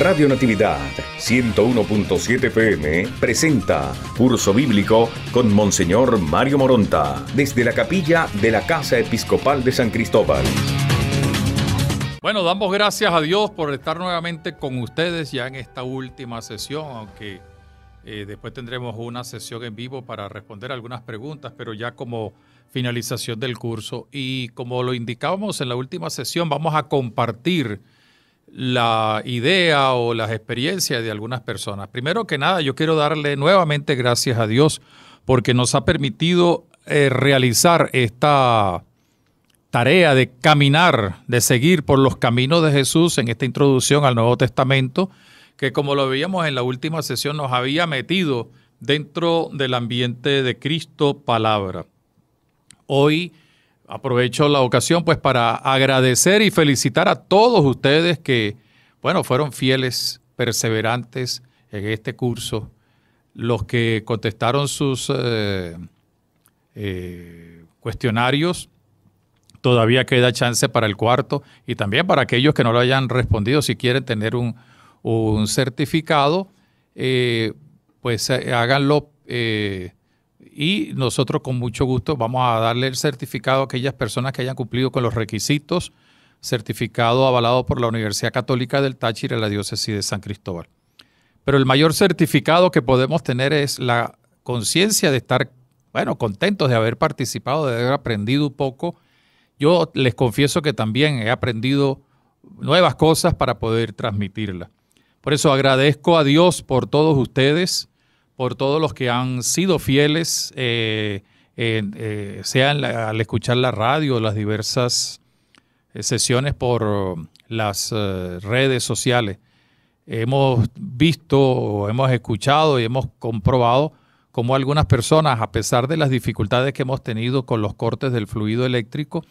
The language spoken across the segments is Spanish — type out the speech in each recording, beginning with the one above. Radio Natividad 101.7 FM presenta Curso Bíblico con Monseñor Mario Moronta desde la capilla de la Casa Episcopal de San Cristóbal. Bueno, damos gracias a Dios por estar nuevamente con ustedes ya en esta última sesión, aunque después tendremos una sesión en vivo para responder algunas preguntas, pero ya como finalización del curso. Y como lo indicábamos en la última sesión, vamos a compartir la idea o las experiencias de algunas personas. Primero que nada, yo quiero darle nuevamente gracias a Dios porque nos ha permitido realizar esta tarea de caminar, de seguir por los caminos de Jesús en esta introducción al Nuevo Testamento, que como lo veíamos en la última sesión nos había metido dentro del ambiente de Cristo Palabra. Hoy aprovecho la ocasión pues para agradecer y felicitar a todos ustedes que, bueno, fueron fieles, perseverantes en este curso, los que contestaron sus cuestionarios. Todavía queda chance para el cuarto y también para aquellos que no lo hayan respondido, si quieren tener un certificado, pues háganlo y nosotros con mucho gusto vamos a darle el certificado a aquellas personas que hayan cumplido con los requisitos, certificado avalado por la Universidad Católica del Táchira y la Diócesis de San Cristóbal. Pero el mayor certificado que podemos tener es la conciencia de estar, bueno, contentos de haber participado, de haber aprendido un poco. Yo les confieso que también he aprendido nuevas cosas para poder transmitirlas. Por eso agradezco a Dios por todos ustedes, por todos los que han sido fieles, sean al escuchar la radio, las diversas sesiones por las redes sociales. Hemos visto, hemos escuchado y hemos comprobado cómo algunas personas, a pesar de las dificultades que hemos tenido con los cortes del fluido eléctrico,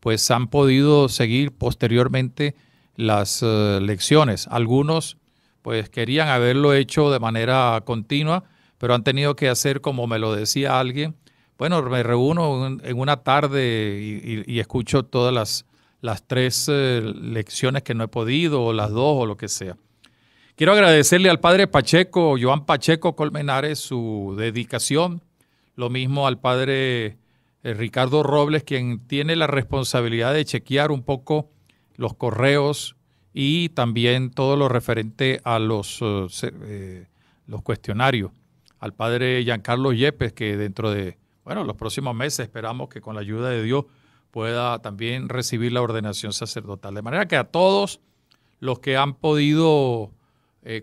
pues han podido seguir posteriormente las lecciones. Algunos pues querían haberlo hecho de manera continua, pero han tenido que hacer, como me lo decía alguien, bueno, me reúno en una tarde y escucho todas las tres lecciones que no he podido, o las dos, o lo que sea. Quiero agradecerle al Padre Pacheco, Joan Pacheco Colmenares, su dedicación. Lo mismo al Padre Ricardo Robles, quien tiene la responsabilidad de chequear un poco los correos y también todo lo referente a los cuestionarios. Al Padre Giancarlo Yepes, que dentro de los próximos meses esperamos que con la ayuda de Dios pueda también recibir la ordenación sacerdotal. De manera que a todos los que han podido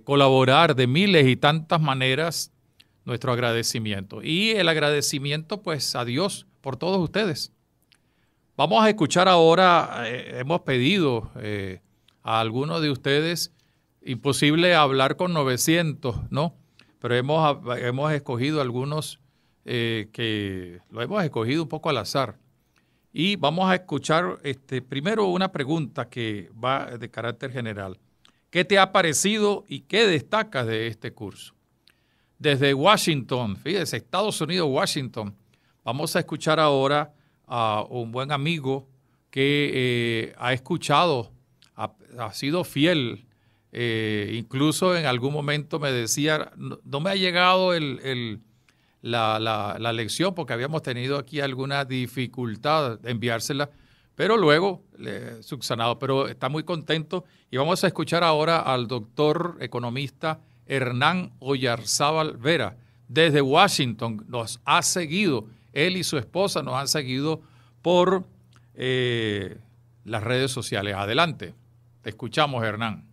colaborar de miles y tantas maneras, nuestro agradecimiento. Y el agradecimiento pues a Dios por todos ustedes. Vamos a escuchar ahora, hemos pedido a algunos de ustedes, imposible hablar con 900, ¿no? Pero hemos escogido algunos que lo hemos escogido un poco al azar. Y vamos a escuchar primero una pregunta que va de carácter general. ¿Qué te ha parecido y qué destacas de este curso? Desde Washington, fíjese, Estados Unidos, Washington, vamos a escuchar ahora a un buen amigo que ha escuchado, ha sido fiel, incluso en algún momento me decía, no me ha llegado la lección porque habíamos tenido aquí alguna dificultad de enviársela, pero luego subsanado, pero está muy contento. Y vamos a escuchar ahora al doctor economista Hernán Oyarzábal Vera, desde Washington. Nos ha seguido, él y su esposa nos han seguido por las redes sociales. Adelante, te escuchamos, Hernán.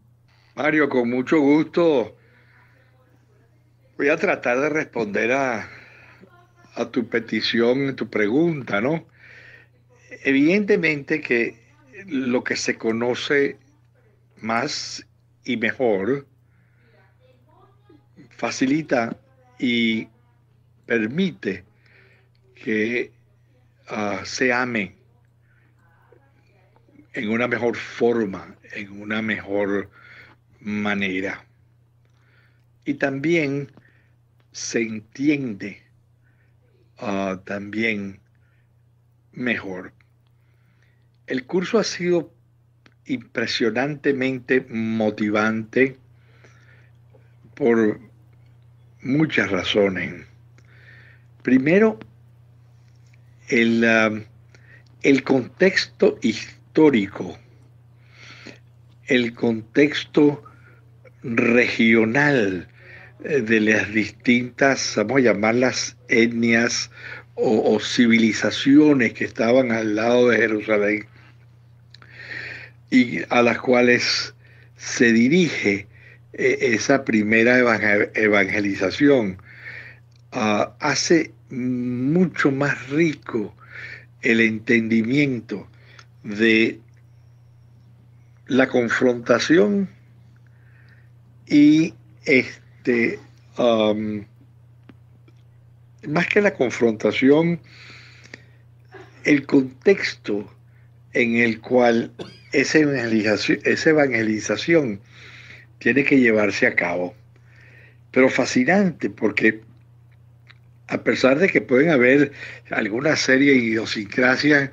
Mario, con mucho gusto voy a tratar de responder a tu petición, tu pregunta, ¿no? Evidentemente que lo que se conoce más y mejor facilita y permite que se amen en una mejor forma, en una mejor manera. Y también se entiende también mejor. El curso ha sido impresionantemente motivante por muchas razones. Primero, el contexto histórico, el contexto regional de las distintas, vamos a llamarlas etnias o civilizaciones que estaban al lado de Jerusalén y a las cuales se dirige esa primera evangelización, hace mucho más rico el entendimiento de la confrontación y más que la confrontación, el contexto en el cual esa evangelización tiene que llevarse a cabo. Pero fascinante, porque a pesar de que pueden haber alguna serie de idiosincrasias,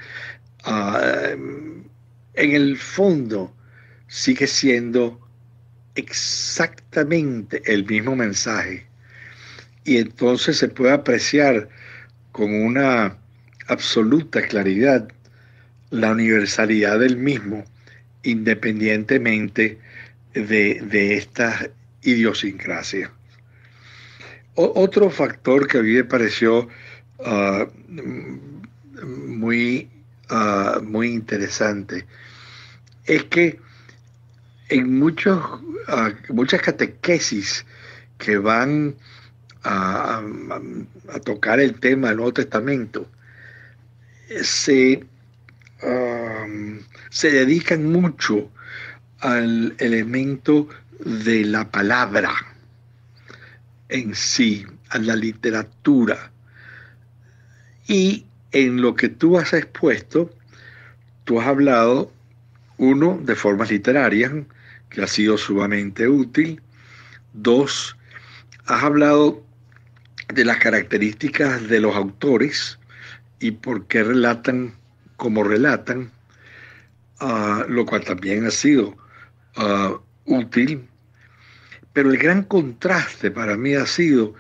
en el fondo sigue siendo exactamente el mismo mensaje, y entonces se puede apreciar con una absoluta claridad la universalidad del mismo, independientemente de estas idiosincrasias. Otro factor que a mí me pareció muy interesante es que en muchas catequesis que van a tocar el tema del Nuevo Testamento, se dedican mucho al elemento de la palabra en sí, a la literatura. Y en lo que tú has expuesto, tú has hablado, uno, de formas literarias, que ha sido sumamente útil. Dos, has hablado de las características de los autores y por qué relatan como relatan, lo cual también ha sido útil. Pero el gran contraste para mí ha sido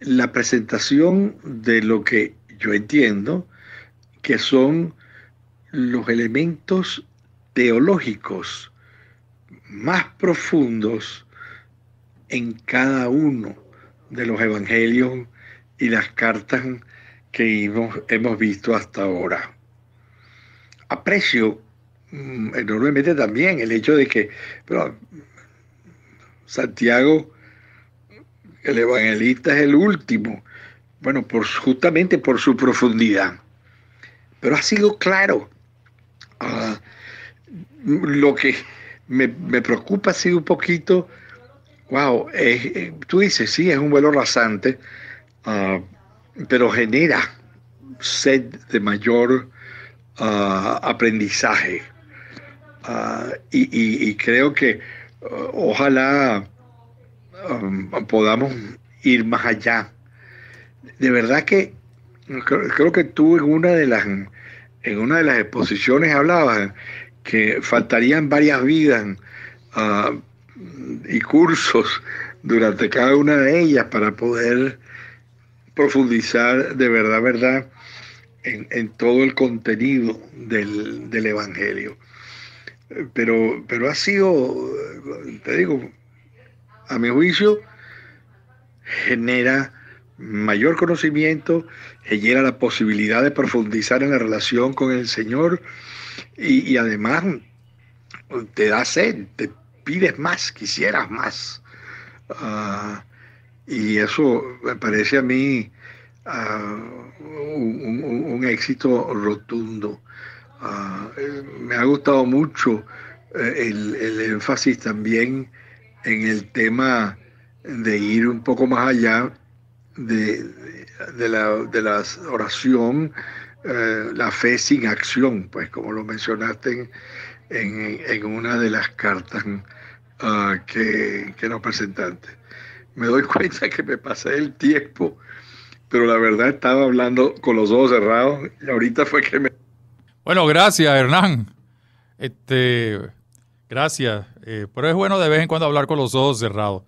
la presentación de lo que yo entiendo que son los elementos teológicos más profundos en cada uno de los evangelios y las cartas que hemos visto hasta ahora. Aprecio enormemente también el hecho de que Santiago, el evangelista, es el último, bueno, justamente por su profundidad. Pero ha sido claro. Lo que me preocupa ha sido un poquito, tú dices, sí, es un vuelo rasante, pero genera sed de mayor aprendizaje. Y creo que ojalá podamos ir más allá. De verdad que creo que tú en una de las exposiciones hablabas que faltarían varias vidas y cursos durante cada una de ellas para poder profundizar de verdad en todo el contenido del Evangelio. Pero ha sido, te digo, a mi juicio, genera mayor conocimiento, genera la posibilidad de profundizar en la relación con el Señor y además te da sed, te pides más, quisieras más. Y eso me parece a mí un éxito rotundo. Me ha gustado mucho el énfasis también en el tema de ir un poco más allá de la oración, la fe sin acción, pues como lo mencionaste en una de las cartas que nos presentaste. Me doy cuenta que me pasé el tiempo, pero la verdad estaba hablando con los ojos cerrados y ahorita fue que me... Bueno, gracias, Hernán. Gracias. Pero es bueno de vez en cuando hablar con los ojos cerrados.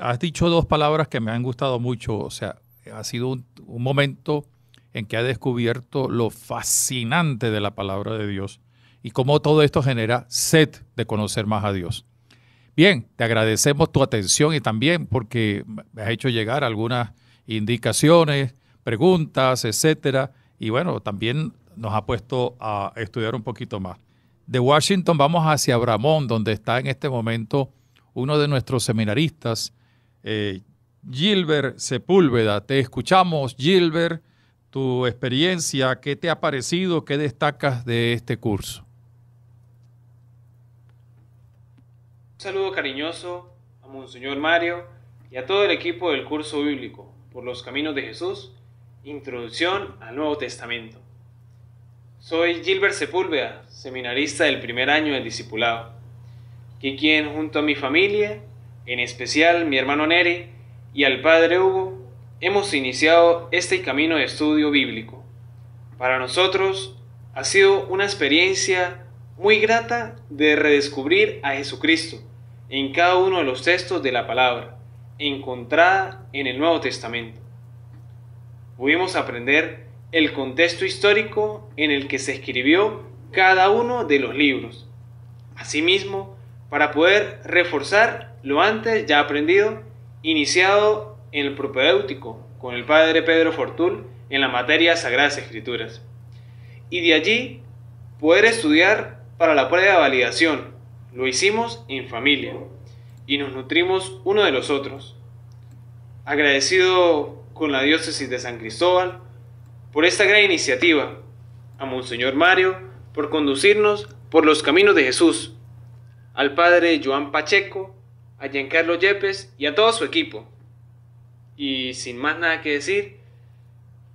Has dicho dos palabras que me han gustado mucho. O sea, ha sido un momento en que ha descubierto lo fascinante de la palabra de Dios y cómo todo esto genera sed de conocer más a Dios. Bien, te agradecemos tu atención y también porque me has hecho llegar algunas indicaciones, preguntas, etcétera. Y bueno, también nos ha puesto a estudiar un poquito más. De Washington vamos hacia Bramón, donde está en este momento uno de nuestros seminaristas, Gilbert Sepúlveda. Te escuchamos, Gilbert, tu experiencia, ¿qué te ha parecido? ¿Qué destacas de este curso? Un saludo cariñoso a Monseñor Mario y a todo el equipo del curso bíblico por los caminos de Jesús, Introducción al Nuevo Testamento. Soy Gilbert Sepúlveda, seminarista del primer año del discipulado, quien junto a mi familia, en especial mi hermano Neri y al Padre Hugo, hemos iniciado este camino de estudio bíblico. Para nosotros ha sido una experiencia muy grata de redescubrir a Jesucristo en cada uno de los textos de la palabra encontrada en el Nuevo Testamento. Pudimos aprender el contexto histórico en el que se escribió cada uno de los libros. Asimismo, para poder reforzar lo antes ya aprendido, iniciado en el propedéutico con el Padre Pedro Fortún en la materia Sagradas Escrituras. Y de allí, poder estudiar para la prueba de validación. Lo hicimos en familia y nos nutrimos uno de los otros. Agradecido con la diócesis de San Cristóbal por esta gran iniciativa, a Monseñor Mario por conducirnos por los caminos de Jesús, al Padre Joan Pacheco, a Giancarlo Yepes y a todo su equipo. Y sin más nada que decir,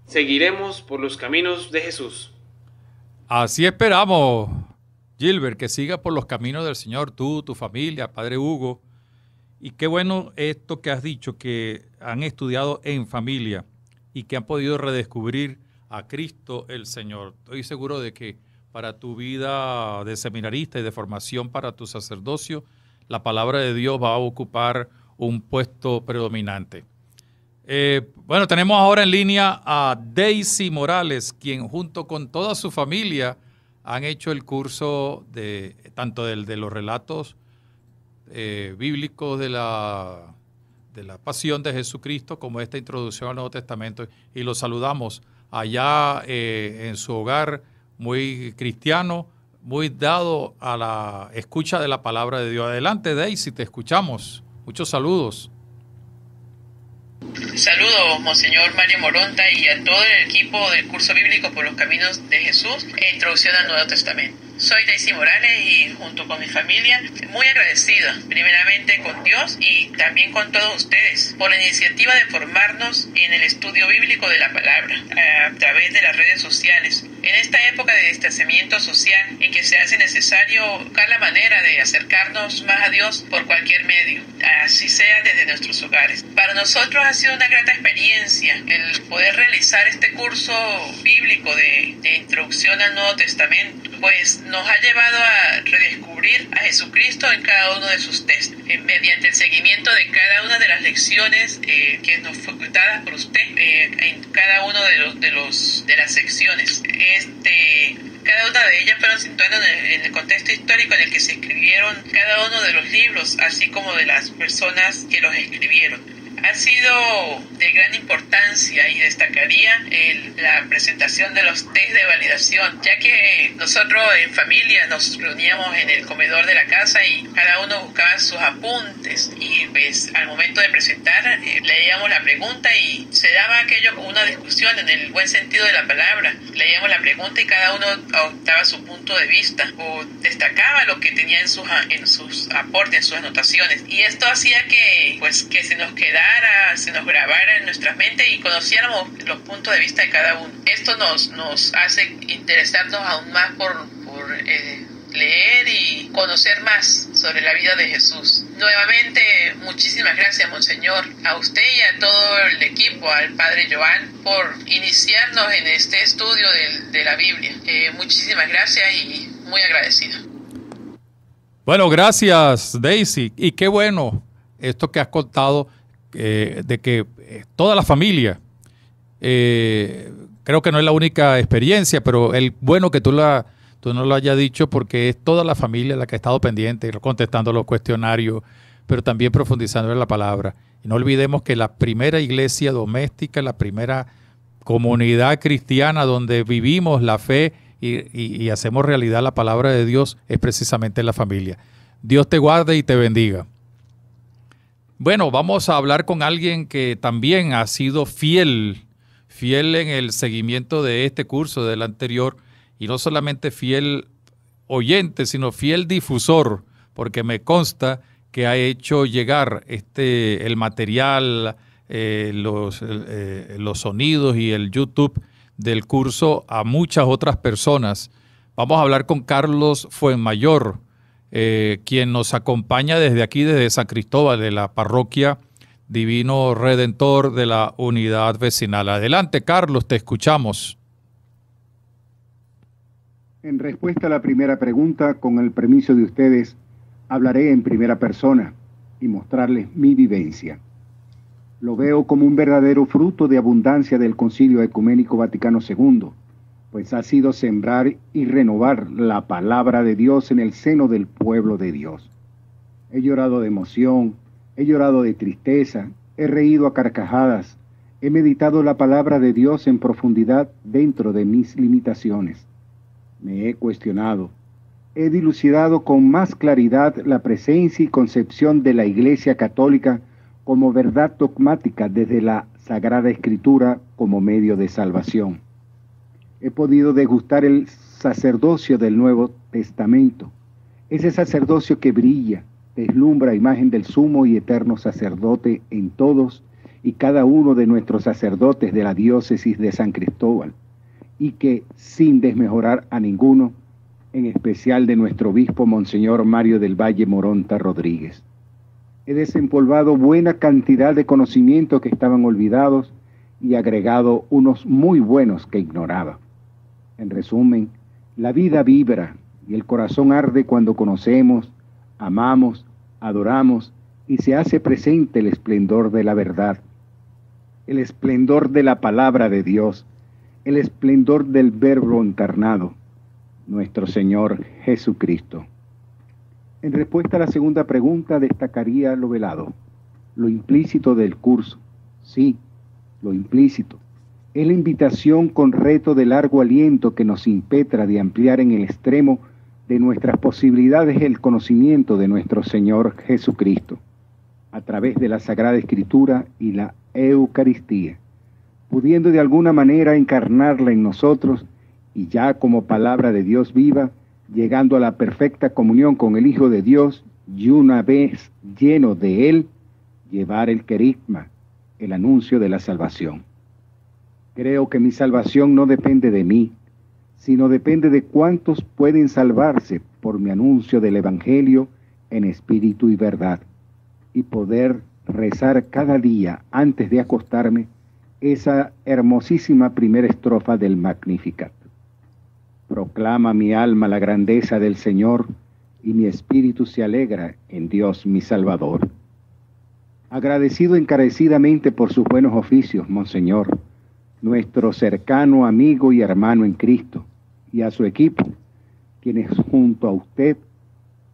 seguiremos por los caminos de Jesús. Así esperamos, Gilbert, que siga por los caminos del Señor, tú, tu familia, Padre Hugo. Y qué bueno esto que has dicho, que han estudiado en familia y que han podido redescubrir a Cristo el Señor. Estoy seguro de que para tu vida de seminarista y de formación para tu sacerdocio, la palabra de Dios va a ocupar un puesto predominante. Bueno, tenemos ahora en línea a Daisy Morales, quien junto con toda su familia han hecho el curso de tanto de los relatos bíblicos de la pasión de Jesucristo como esta introducción al Nuevo Testamento. Y los saludamos allá en su hogar, muy cristiano, muy dado a la escucha de la palabra de Dios. Adelante, Daisy, te escuchamos. Muchos saludos. Saludos, Monseñor Mario Moronta, y a todo el equipo del curso bíblico por los caminos de Jesús e Introducción al Nuevo Testamento. Soy Daisy Morales y junto con mi familia muy agradecida primeramente con Dios y también con todos ustedes por la iniciativa de formarnos en el estudio bíblico de la palabra a través de las redes sociales. En esta época de distanciamiento social en que se hace necesario buscar la manera de acercarnos más a Dios por cualquier medio, así sea desde nuestros hogares. Para nosotros ha sido una grata experiencia el poder realizar este curso bíblico de Introducción al Nuevo Testamento, pues nos ha llevado a redescubrir a Jesucristo en cada uno de sus textos, mediante el seguimiento de cada una de las lecciones que nos fue dadas por usted en cada uno de las secciones. Cada una de ellas fueron situadas en el contexto histórico en el que se escribieron cada uno de los libros, así como de las personas que los escribieron. Ha sido de gran importancia y destacaría la presentación de los test de validación, ya que nosotros en familia nos reuníamos en el comedor de la casa y cada uno buscaba sus apuntes y pues, al momento de presentar leíamos la pregunta y se daba aquello con una discusión en el buen sentido de la palabra. Leíamos la pregunta y cada uno adoptaba su punto de vista o destacaba lo que tenía en sus aportes, en sus anotaciones, y esto hacía que, pues, que se nos quedara, se nos grabara en nuestras mentes y conociéramos los puntos de vista de cada uno. Esto nos hace interesarnos aún más por leer y conocer más sobre la vida de Jesús. Nuevamente, muchísimas gracias, Monseñor, a usted y a todo el equipo, al Padre Joan, por iniciarnos en este estudio de la Biblia. Muchísimas gracias y muy agradecida. Bueno, gracias, Daisy. Y qué bueno esto que has contado, de que toda la familia, creo que no es la única experiencia, pero el bueno que tú no lo hayas dicho, porque es toda la familia la que ha estado pendiente, contestando los cuestionarios, pero también profundizando en la palabra. Y no olvidemos que la primera iglesia doméstica, la primera comunidad cristiana donde vivimos la fe y hacemos realidad la palabra de Dios es precisamente la familia. Dios te guarde y te bendiga. Bueno, vamos a hablar con alguien que también ha sido fiel en el seguimiento de este curso, del anterior, y no solamente fiel oyente, sino fiel difusor, porque me consta que ha hecho llegar el material, los sonidos y el YouTube del curso a muchas otras personas. Vamos a hablar con Carlos Fuenmayor, quien nos acompaña desde aquí, desde San Cristóbal, de la parroquia Divino Redentor de la Unidad Vecinal. Adelante, Carlos, te escuchamos. En respuesta a la primera pregunta, con el permiso de ustedes, hablaré en primera persona y mostrarles mi vivencia. Lo veo como un verdadero fruto de abundancia del Concilio Ecuménico Vaticano II, pues ha sido sembrar y renovar la palabra de Dios en el seno del pueblo de Dios. He llorado de emoción, he llorado de tristeza, he reído a carcajadas, he meditado la palabra de Dios en profundidad dentro de mis limitaciones. Me he cuestionado. He dilucidado con más claridad la presencia y concepción de la Iglesia Católica como verdad dogmática desde la Sagrada Escritura como medio de salvación. He podido degustar el sacerdocio del Nuevo Testamento, ese sacerdocio que brilla, deslumbra imagen del sumo y eterno sacerdote en todos y cada uno de nuestros sacerdotes de la diócesis de San Cristóbal, y que, sin desmejorar a ninguno, en especial de nuestro obispo Monseñor Mario del Valle Moronta Rodríguez. He desempolvado buena cantidad de conocimientos que estaban olvidados y agregado unos muy buenos que ignoraba. En resumen, la vida vibra y el corazón arde cuando conocemos, amamos, adoramos y se hace presente el esplendor de la verdad, el esplendor de la palabra de Dios, el esplendor del Verbo encarnado, nuestro Señor Jesucristo. En respuesta a la segunda pregunta, destacaría lo velado, lo implícito del curso. Sí, lo implícito. Es la invitación con reto de largo aliento que nos impetra de ampliar en el extremo de nuestras posibilidades el conocimiento de nuestro Señor Jesucristo, a través de la Sagrada Escritura y la Eucaristía, pudiendo de alguna manera encarnarla en nosotros y ya como palabra de Dios viva, llegando a la perfecta comunión con el Hijo de Dios, y una vez lleno de Él, llevar el querigma, el anuncio de la salvación. Creo que mi salvación no depende de mí, sino depende de cuántos pueden salvarse por mi anuncio del Evangelio en espíritu y verdad, y poder rezar cada día antes de acostarme esa hermosísima primera estrofa del Magnificat. Proclama mi alma la grandeza del Señor, y mi espíritu se alegra en Dios mi Salvador. Agradecido encarecidamente por sus buenos oficios, Monseñor, nuestro cercano amigo y hermano en Cristo, y a su equipo, quienes junto a usted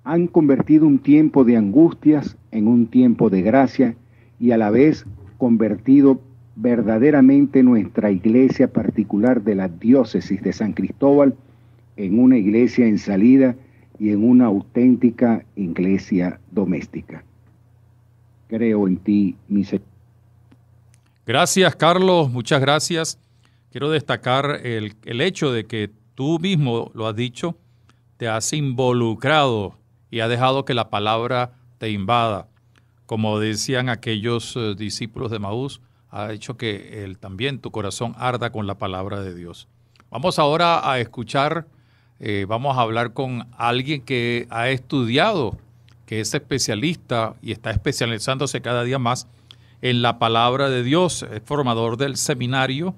han convertido un tiempo de angustias en un tiempo de gracia, y a la vez convertido verdaderamente nuestra iglesia particular de la diócesis de San Cristóbal en una iglesia en salida y en una auténtica iglesia doméstica. Creo en ti, mi Señor. Gracias, Carlos, muchas gracias. Quiero destacar el hecho de que tú mismo lo has dicho, te has involucrado y has dejado que la palabra te invada. Como decían aquellos discípulos de Maús, ha hecho que también tu corazón arda con la palabra de Dios. Vamos ahora a escuchar, vamos a hablar con alguien que ha estudiado, que es especialista y está especializándose cada día más en la palabra de Dios, es formador del seminario,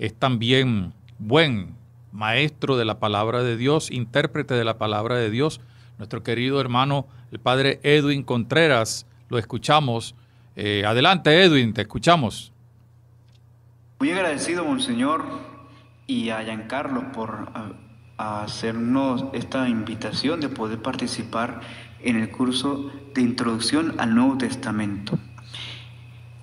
es también buen maestro de la palabra de Dios, intérprete de la palabra de Dios, nuestro querido hermano, el padre Edwin Contreras. lo escuchamos. Adelante, Edwin, te escuchamos. Muy agradecido, Monseñor, y a Giancarlo por hacernos esta invitación de poder participar en el curso de Introducción al Nuevo Testamento.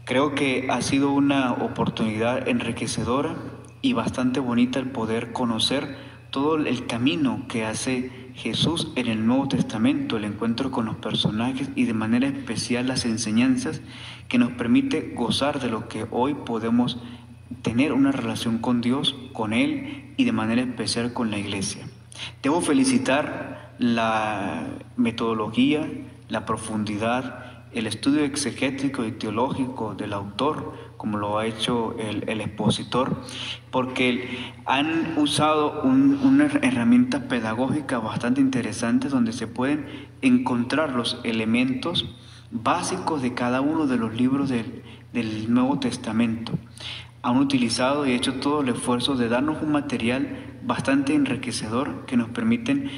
Creo que ha sido una oportunidad enriquecedora y bastante bonita el poder conocer todo el camino que hace Jesús en el Nuevo Testamento, el encuentro con los personajes y de manera especial las enseñanzas que nos permite gozar de lo que hoy podemos tener una relación con Dios, con Él y de manera especial con la Iglesia. Debo felicitar la metodología, la profundidad, el estudio exegético y teológico del autor, como lo ha hecho el expositor, porque han usado una herramienta pedagógica bastante interesante donde se pueden encontrar los elementos básicos de cada uno de los libros del Nuevo Testamento. Han utilizado y hecho todo el esfuerzo de darnos un material bastante enriquecedor que nos permiten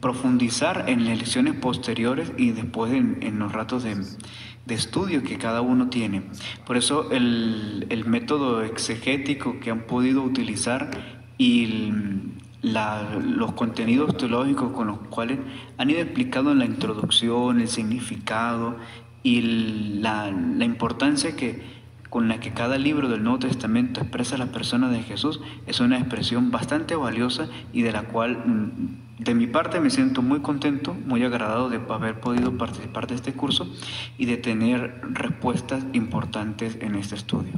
profundizar en las lecciones posteriores y después en los ratos de estudio que cada uno tiene. Por eso el método exegético que han podido utilizar y los contenidos teológicos con los cuales han ido explicando en la introducción, el significado y la importancia con la que cada libro del Nuevo Testamento expresa la persona de Jesús, es una expresión bastante valiosa y de la cual, de mi parte, me siento muy contento, muy agradado de haber podido participar de este curso y de tener respuestas importantes en este estudio.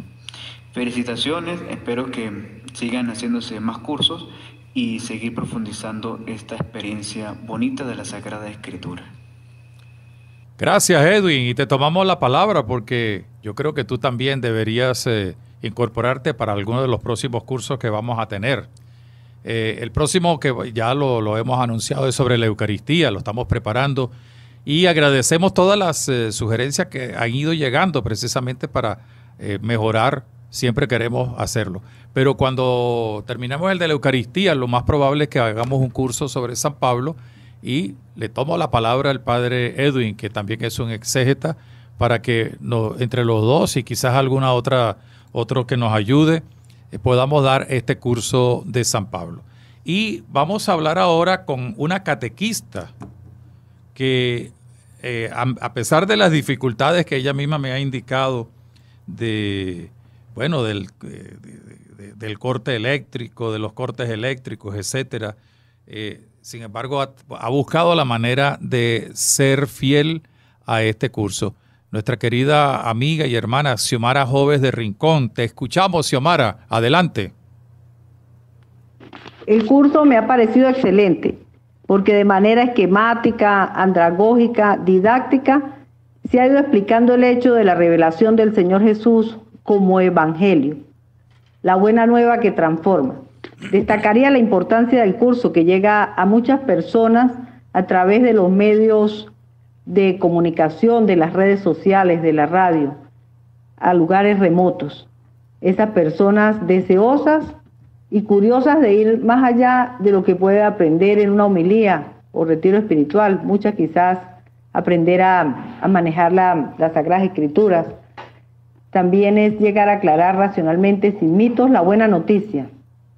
Felicitaciones, espero que sigan haciéndose más cursos y seguir profundizando esta experiencia bonita de la Sagrada Escritura. Gracias, Edwin, y te tomamos la palabra porque yo creo que tú también deberías incorporarte para alguno de los próximos cursos que vamos a tener. El próximo, que ya lo hemos anunciado, es sobre la Eucaristía, lo estamos preparando y agradecemos todas las sugerencias que han ido llegando precisamente para mejorar, siempre queremos hacerlo. Pero cuando terminemos el de la Eucaristía, lo más probable es que hagamos un curso sobre San Pablo. Y le tomo la palabra al padre Edwin, que también es un exégeta, para que entre los dos y quizás alguna otro que nos ayude, podamos dar este curso de San Pablo. Y vamos a hablar ahora con una catequista que, a pesar de las dificultades que ella misma me ha indicado del corte eléctrico, de los cortes eléctricos, etcétera, sin embargo, ha buscado la manera de ser fiel a este curso. Nuestra querida amiga y hermana Xiomara Joves de Rincón. Te escuchamos, Xiomara. Adelante. El curso me ha parecido excelente, porque de manera esquemática, andragógica, didáctica, se ha ido explicando el hecho de la revelación del Señor Jesús como evangelio, la buena nueva que transforma. Destacaría la importancia del curso que llega a muchas personas a través de los medios de comunicación, de las redes sociales, de la radio, a lugares remotos. Esas personas deseosas y curiosas de ir más allá de lo que puede aprender en una homilía o retiro espiritual, muchas quizás aprender a manejar las Sagradas Escrituras. También es llegar a aclarar racionalmente, sin mitos, la buena noticia.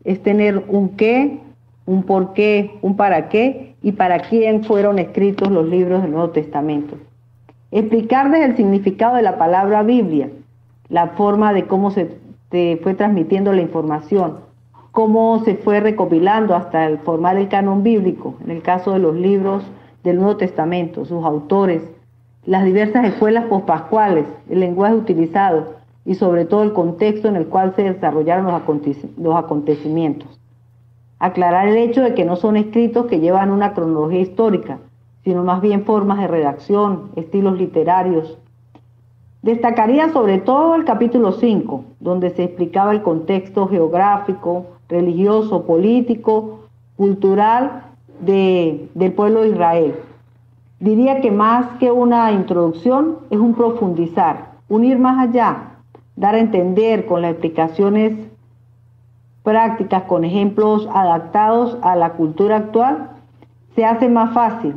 Es tener un qué, un por qué, un para qué y para quién fueron escritos los libros del Nuevo Testamento. Explicarles el significado de la palabra Biblia, la forma de cómo se fue transmitiendo la información, cómo se fue recopilando hasta el formar el canon bíblico, en el caso de los libros del Nuevo Testamento, sus autores, las diversas escuelas pospascuales, el lenguaje utilizado, y sobre todo el contexto en el cual se desarrollaron los acontecimientos. Aclarar el hecho de que no son escritos que llevan una cronología histórica, sino más bien formas de redacción, estilos literarios. Destacaría sobre todo el capítulo 5, donde se explicaba el contexto geográfico, religioso, político, cultural del pueblo de Israel. Diría que más que una introducción, es un profundizar, un ir más allá, dar a entender con las explicaciones prácticas, con ejemplos adaptados a la cultura actual, se hace más fácil,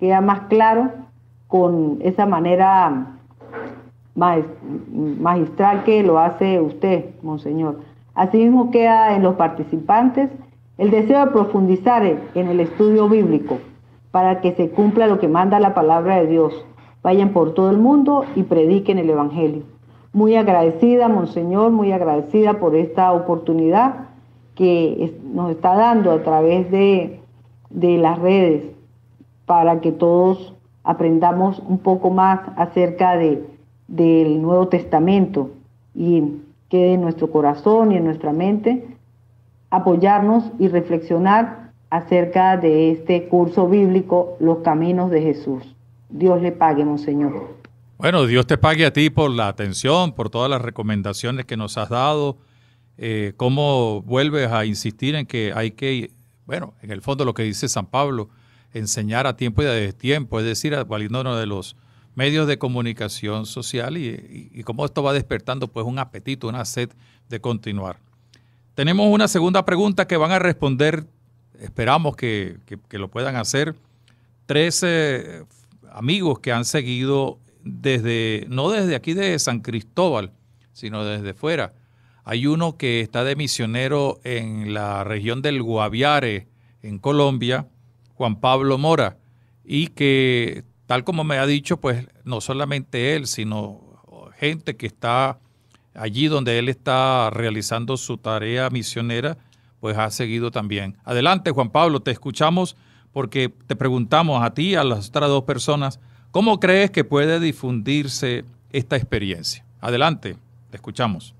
queda más claro con esa manera magistral que lo hace usted, Monseñor. Asimismo queda en los participantes el deseo de profundizar en el estudio bíblico para que se cumpla lo que manda la palabra de Dios. Vayan por todo el mundo y prediquen el Evangelio. Muy agradecida, Monseñor, muy agradecida por esta oportunidad que nos está dando a través de las redes para que todos aprendamos un poco más acerca del Nuevo Testamento y que en nuestro corazón y en nuestra mente apoyarnos y reflexionar acerca de este curso bíblico, Los Caminos de Jesús. Dios le pague, Monseñor. Bueno, Dios te pague a ti por la atención, por todas las recomendaciones que nos has dado. Cómo vuelves a insistir en que hay que, bueno, en el fondo lo que dice San Pablo, enseñar a tiempo y a destiempo, es decir, valiéndonos de los medios de comunicación social y cómo esto va despertando pues un apetito, una sed de continuar. Tenemos una segunda pregunta que van a responder, esperamos que lo puedan hacer, 13 amigos que han seguido desde, no desde aquí de San Cristóbal, sino desde fuera. Hay uno que está de misionero en la región del Guaviare, en Colombia, Juan Pablo Mora, y que, tal como me ha dicho, pues no solamente él, sino gente que está allí donde él está realizando su tarea misionera, pues ha seguido también. Adelante, Juan Pablo, te escuchamos porque te preguntamos a ti, a las otras dos personas, ¿cómo crees que puede difundirse esta experiencia? Adelante, te escuchamos.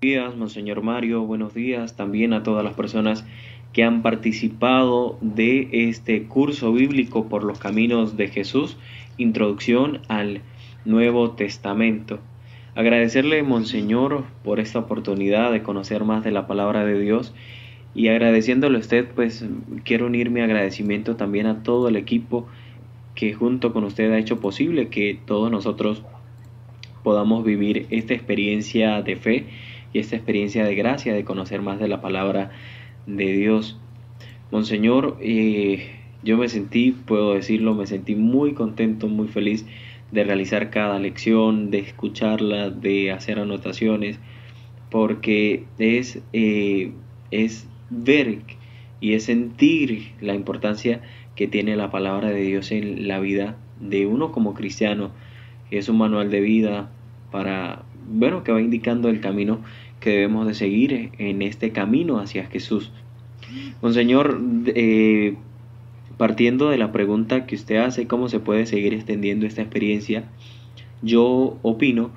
Buenos días, Monseñor Mario. Buenos días también a todas las personas que han participado de este curso bíblico por los caminos de Jesús, Introducción al Nuevo Testamento. Agradecerle, Monseñor, por esta oportunidad de conocer más de la palabra de Dios y agradeciéndole a usted, pues quiero unir mi agradecimiento también a todo el equipo que junto con usted ha hecho posible que todos nosotros podamos vivir esta experiencia de fe y esta experiencia de gracia de conocer más de la palabra de Dios. Monseñor, yo me sentí, puedo decirlo, me sentí muy contento, muy feliz de realizar cada lección, de escucharla, de hacer anotaciones, porque es ver y es sentir la importancia que tiene la palabra de Dios en la vida de uno como cristiano. Es un manual de vida para, bueno, que va indicando el camino que debemos de seguir en este camino hacia Jesús. Monseñor, partiendo de la pregunta que usted hace, ¿cómo se puede seguir extendiendo esta experiencia? Yo opino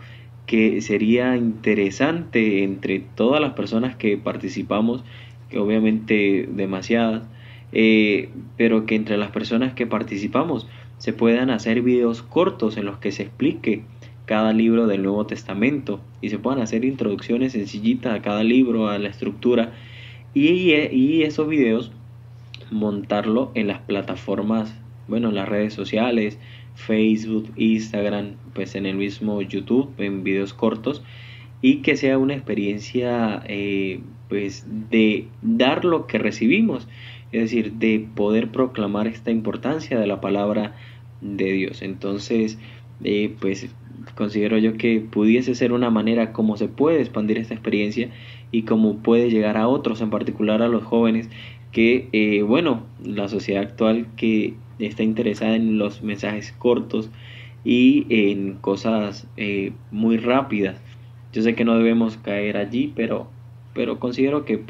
que sería interesante entre todas las personas que participamos, que obviamente demasiadas, pero que entre las personas que participamos se puedan hacer videos cortos en los que se explique cada libro del Nuevo Testamento y se puedan hacer introducciones sencillitas a cada libro, a la estructura, y esos videos montarlo en las plataformas, bueno, en las redes sociales, Facebook, Instagram, pues en el mismo YouTube, en videos cortos, y que sea una experiencia pues de dar lo que recibimos, es decir, de poder proclamar esta importancia de la palabra de Dios. Entonces, pues considero yo que pudiese ser una manera como se puede expandir esta experiencia y como puede llegar a otros, en particular a los jóvenes, que bueno, la sociedad actual que está interesada en los mensajes cortos y en cosas muy rápidas. Yo sé que no debemos caer allí, pero considero que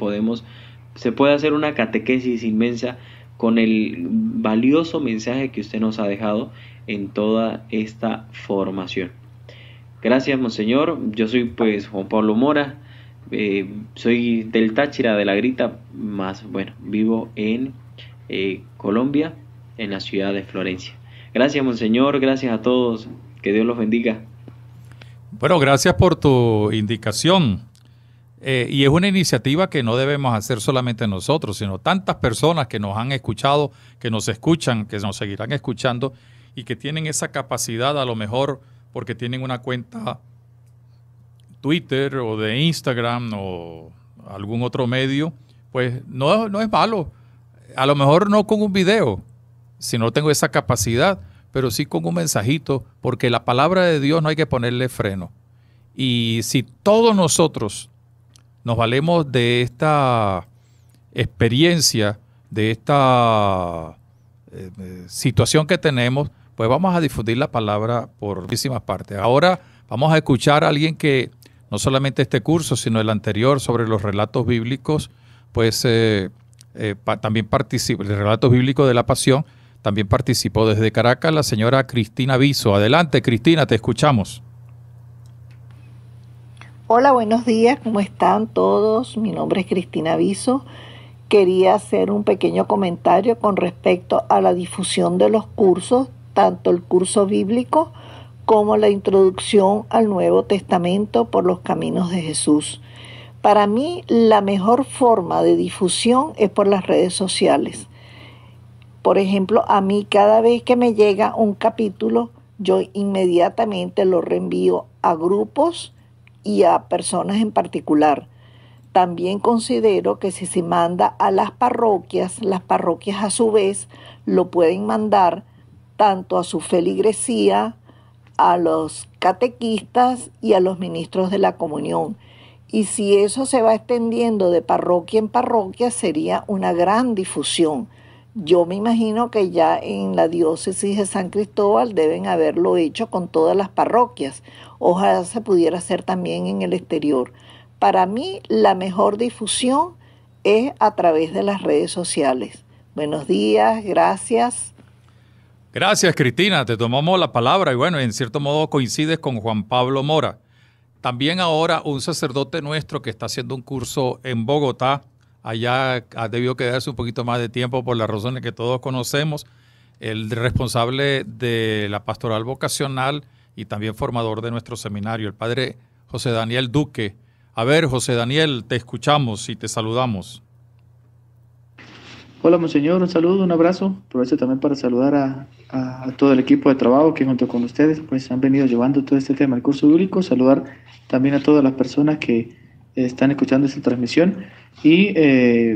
se puede hacer una catequesis inmensa con el valioso mensaje que usted nos ha dejado en toda esta formación. Gracias, Monseñor. Yo soy pues Juan Pablo Mora, soy del Táchira, de La Grita, más bueno, vivo en Colombia, en la ciudad de Florencia. Gracias, Monseñor, gracias a todos, que Dios los bendiga. Bueno, gracias por tu indicación. Y es una iniciativa que no debemos hacer solamente nosotros, sino tantas personas que nos han escuchado, que nos escuchan, que nos seguirán escuchando y que tienen esa capacidad, a lo mejor porque tienen una cuenta Twitter o de Instagram o algún otro medio, pues no es malo. A lo mejor no con un video, si no tengo esa capacidad, pero sí con un mensajito, porque la palabra de Dios no hay que ponerle freno. Y si todos nosotros nos valemos de esta experiencia, de esta situación que tenemos, pues vamos a difundir la palabra por muchísimas partes. Ahora vamos a escuchar a alguien que no solamente este curso, sino el anterior sobre los relatos bíblicos, pues también participó, el relato bíblico de la Pasión, también participó desde Caracas la señora Cristina Viso. Adelante, Cristina, te escuchamos. Hola, buenos días, ¿cómo están todos? Mi nombre es Cristina Viso. Quería hacer un pequeño comentario con respecto a la difusión de los cursos, tanto el curso bíblico como la introducción al Nuevo Testamento por los caminos de Jesús. Para mí, la mejor forma de difusión es por las redes sociales. Por ejemplo, a mí cada vez que me llega un capítulo, yo inmediatamente lo reenvío a grupos y a personas en particular. También considero que si se manda a las parroquias a su vez lo pueden mandar tanto a su feligresía, a los catequistas y a los ministros de la comunión. Y si eso se va extendiendo de parroquia en parroquia, sería una gran difusión. Yo me imagino que ya en la diócesis de San Cristóbal deben haberlo hecho con todas las parroquias. Ojalá se pudiera hacer también en el exterior. Para mí, la mejor difusión es a través de las redes sociales. Buenos días, gracias. Gracias, Cristina, te tomamos la palabra y bueno, en cierto modo coincides con Juan Pablo Mora. También ahora un sacerdote nuestro que está haciendo un curso en Bogotá, allá ha debido quedarse un poquito más de tiempo por las razones que todos conocemos, el responsable de la pastoral vocacional y también formador de nuestro seminario, el padre José Daniel Duque. A ver, José Daniel, te escuchamos y te saludamos. Hola, monseñor, un saludo, un abrazo. Aprovecho también para saludar a todo el equipo de trabajo que junto con ustedes pues, han venido llevando todo este tema del curso bíblico. Saludar también a todas las personas que están escuchando esta transmisión. Y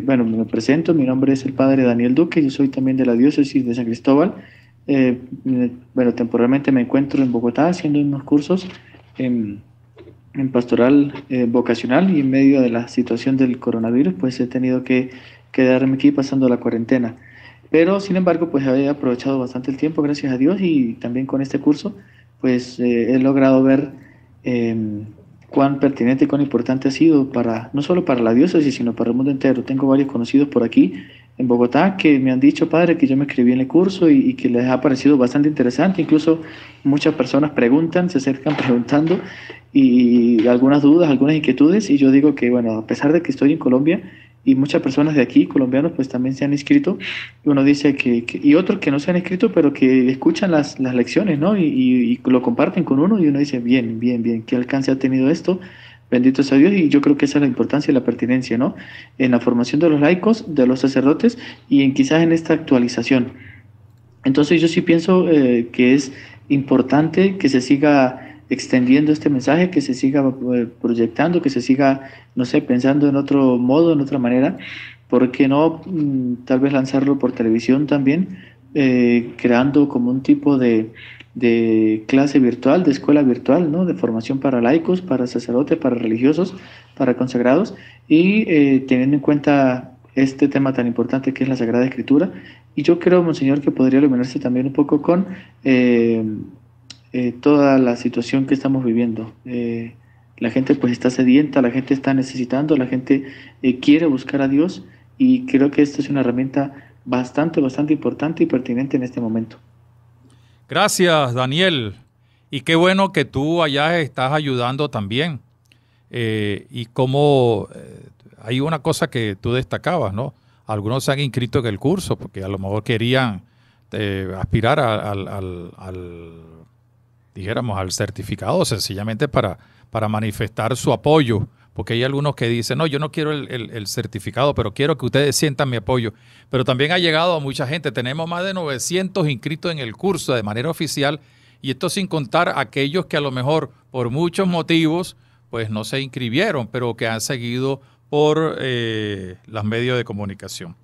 bueno, me presento, mi nombre es el padre Daniel Duque, yo soy también de la diócesis de San Cristóbal. Bueno, temporalmente me encuentro en Bogotá haciendo unos cursos en pastoral vocacional y en medio de la situación del coronavirus pues he tenido que quedarme aquí pasando la cuarentena, pero sin embargo pues he aprovechado bastante el tiempo, gracias a Dios, y también con este curso pues he logrado ver cuán pertinente y cuán importante ha sido para no solo para la diócesis sino para el mundo entero. Tengo varios conocidos por aquí en Bogotá que me han dicho, padre, que yo me inscribí en el curso y que les ha parecido bastante interesante. Incluso muchas personas preguntan, se acercan preguntando y algunas dudas, algunas inquietudes, y yo digo que bueno, a pesar de que estoy en Colombia y muchas personas de aquí, colombianos, pues también se han inscrito, uno dice que y otros que no se han inscrito pero que escuchan las lecciones, ¿no? Y lo comparten con uno y uno dice, bien, bien, bien, ¿qué alcance ha tenido esto? Bendito sea Dios, y yo creo que esa es la importancia y la pertinencia, ¿no? En la formación de los laicos, de los sacerdotes y en quizás en esta actualización. Entonces yo sí pienso que es importante que se siga extendiendo este mensaje, que se siga proyectando, que se siga, no sé, pensando en otro modo, en otra manera. ¿Por qué no tal vez lanzarlo por televisión también, creando como un tipo de clase virtual, de escuela virtual, ¿no? De formación para laicos, para sacerdotes, para religiosos, para consagrados, y teniendo en cuenta este tema tan importante que es la Sagrada Escritura? Y yo creo, monseñor, que podría iluminarse también un poco con toda la situación que estamos viviendo. La gente pues está sedienta, la gente está necesitando, la gente quiere buscar a Dios, y creo que esta es una herramienta bastante, bastante importante y pertinente en este momento. Gracias, Daniel. Y qué bueno que tú allá estás ayudando también. Y como hay una cosa que tú destacabas, ¿no? Algunos se han inscrito en el curso porque a lo mejor querían aspirar al certificado, sencillamente para manifestar su apoyo. Porque hay algunos que dicen, no, yo no quiero el certificado, pero quiero que ustedes sientan mi apoyo. Pero también ha llegado a mucha gente. Tenemos más de 900 inscritos en el curso de manera oficial, y esto sin contar aquellos que a lo mejor por muchos motivos pues no se inscribieron, pero que han seguido por los medios de comunicación.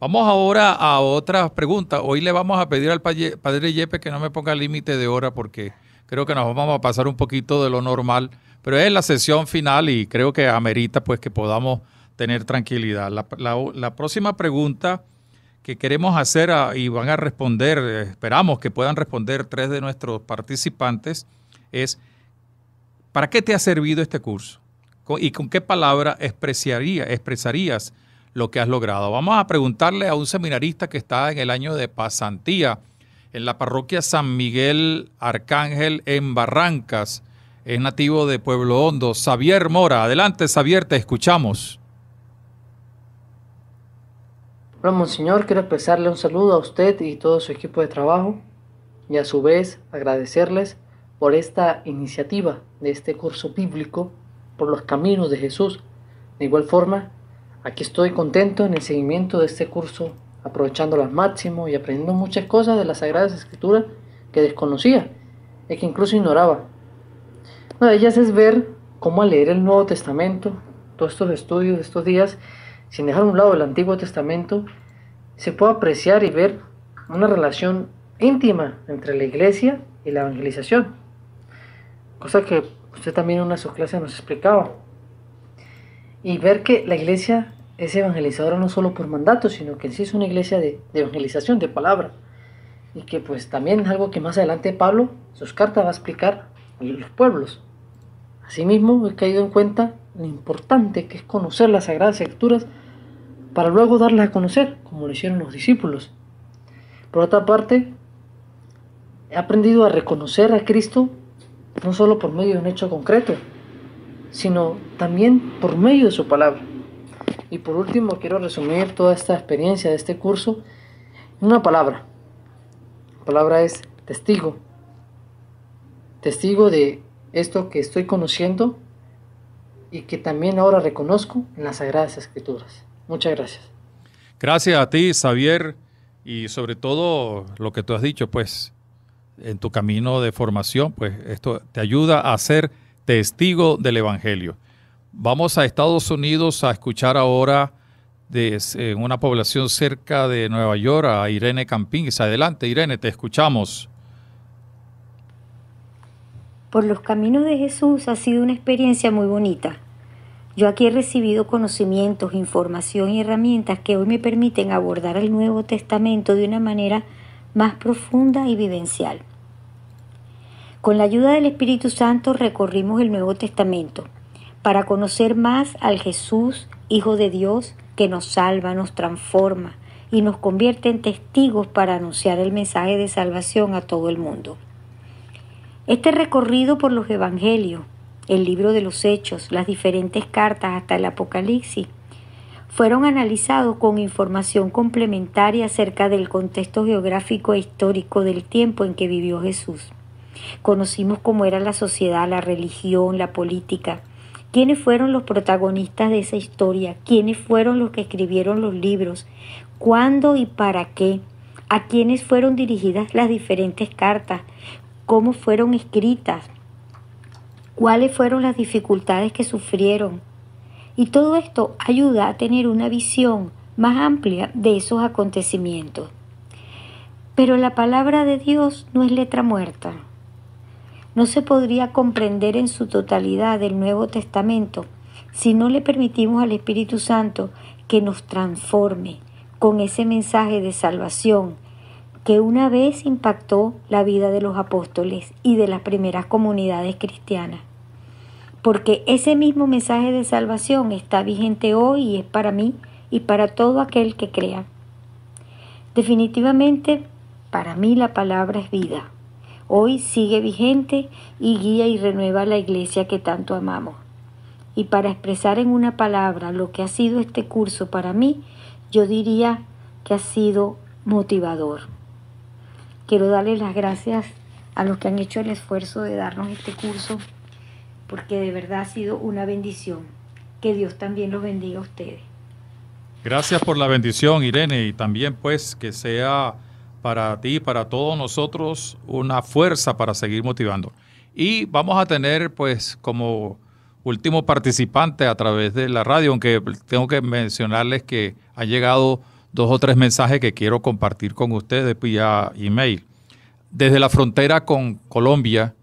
Vamos ahora a otras preguntas. Hoy le vamos a pedir al Padre Yepes que no me ponga límite de hora porque creo que nos vamos a pasar un poquito de lo normal, pero es la sesión final y creo que amerita pues que podamos tener tranquilidad. La próxima pregunta que queremos hacer y van a responder, esperamos que puedan responder tres de nuestros participantes, es ¿para qué te ha servido este curso? ¿Y con qué palabra expresarías lo que has logrado? Vamos a preguntarle a un seminarista que está en el año de pasantía en la parroquia San Miguel Arcángel en Barrancas. Es nativo de Pueblo Hondo, Xavier Mora. Adelante, Xavier, te escuchamos. Hola, Monseñor, quiero expresarle un saludo a usted y todo su equipo de trabajo y a su vez agradecerles por esta iniciativa de este curso bíblico por los caminos de Jesús. De igual forma, aquí estoy contento en el seguimiento de este curso, aprovechándolo al máximo y aprendiendo muchas cosas de las Sagradas Escrituras que desconocía y que incluso ignoraba. Una de ellas es ver cómo al leer el Nuevo Testamento, todos estos estudios de estos días, sin dejar a un lado el Antiguo Testamento, se puede apreciar y ver una relación íntima entre la Iglesia y la evangelización, cosa que usted también en una de sus clases nos explicaba, y ver que la Iglesia es evangelizadora no solo por mandato, sino que en sí es una iglesia de evangelización, de palabra, y que pues también es algo que más adelante Pablo, sus cartas, va a explicar a los pueblos. Asimismo, he caído en cuenta lo importante que es conocer las Sagradas Escrituras para luego darlas a conocer, como lo hicieron los discípulos. Por otra parte, he aprendido a reconocer a Cristo no solo por medio de un hecho concreto, sino también por medio de su palabra. Y por último, quiero resumir toda esta experiencia de este curso en una palabra. La palabra es testigo. Testigo de esto que estoy conociendo y que también ahora reconozco en las Sagradas Escrituras. Muchas gracias. Gracias a ti, Xavier, y sobre todo lo que tú has dicho, pues, en tu camino de formación, pues esto te ayuda a ser testigo del Evangelio. Vamos a Estados Unidos a escuchar ahora en una población cerca de Nueva York a Irene Campings. Adelante, Irene, te escuchamos. Por los caminos de Jesús ha sido una experiencia muy bonita. Yo aquí he recibido conocimientos, información y herramientas que hoy me permiten abordar el Nuevo Testamento de una manera más profunda y vivencial. Con la ayuda del Espíritu Santo recorrimos el Nuevo Testamento para conocer más al Jesús, Hijo de Dios, que nos salva, nos transforma y nos convierte en testigos para anunciar el mensaje de salvación a todo el mundo. Este recorrido por los Evangelios, el libro de los Hechos, las diferentes cartas hasta el Apocalipsis, fueron analizados con información complementaria acerca del contexto geográfico e histórico del tiempo en que vivió Jesús. Conocimos cómo era la sociedad, la religión, la política, quiénes fueron los protagonistas de esa historia, quiénes fueron los que escribieron los libros, cuándo y para qué, a quiénes fueron dirigidas las diferentes cartas, cómo fueron escritas, cuáles fueron las dificultades que sufrieron. Y todo esto ayuda a tener una visión más amplia de esos acontecimientos. Pero la palabra de Dios no es letra muerta. No se podría comprender en su totalidad el Nuevo Testamento si no le permitimos al Espíritu Santo que nos transforme con ese mensaje de salvación que una vez impactó la vida de los apóstoles y de las primeras comunidades cristianas. Porque ese mismo mensaje de salvación está vigente hoy y es para mí y para todo aquel que crea. Definitivamente, para mí la palabra es vida. Hoy sigue vigente y guía y renueva la iglesia que tanto amamos. Y para expresar en una palabra lo que ha sido este curso para mí, yo diría que ha sido motivador. Quiero darle las gracias a los que han hecho el esfuerzo de darnos este curso, porque de verdad ha sido una bendición. Que Dios también los bendiga a ustedes. Gracias por la bendición, Irene, y también pues que sea para ti y para todos nosotros una fuerza para seguir motivando. Y vamos a tener pues como último participante a través de la radio, aunque tengo que mencionarles que han llegado dos o tres mensajes que quiero compartir con ustedes vía email. Desde la frontera con Colombia,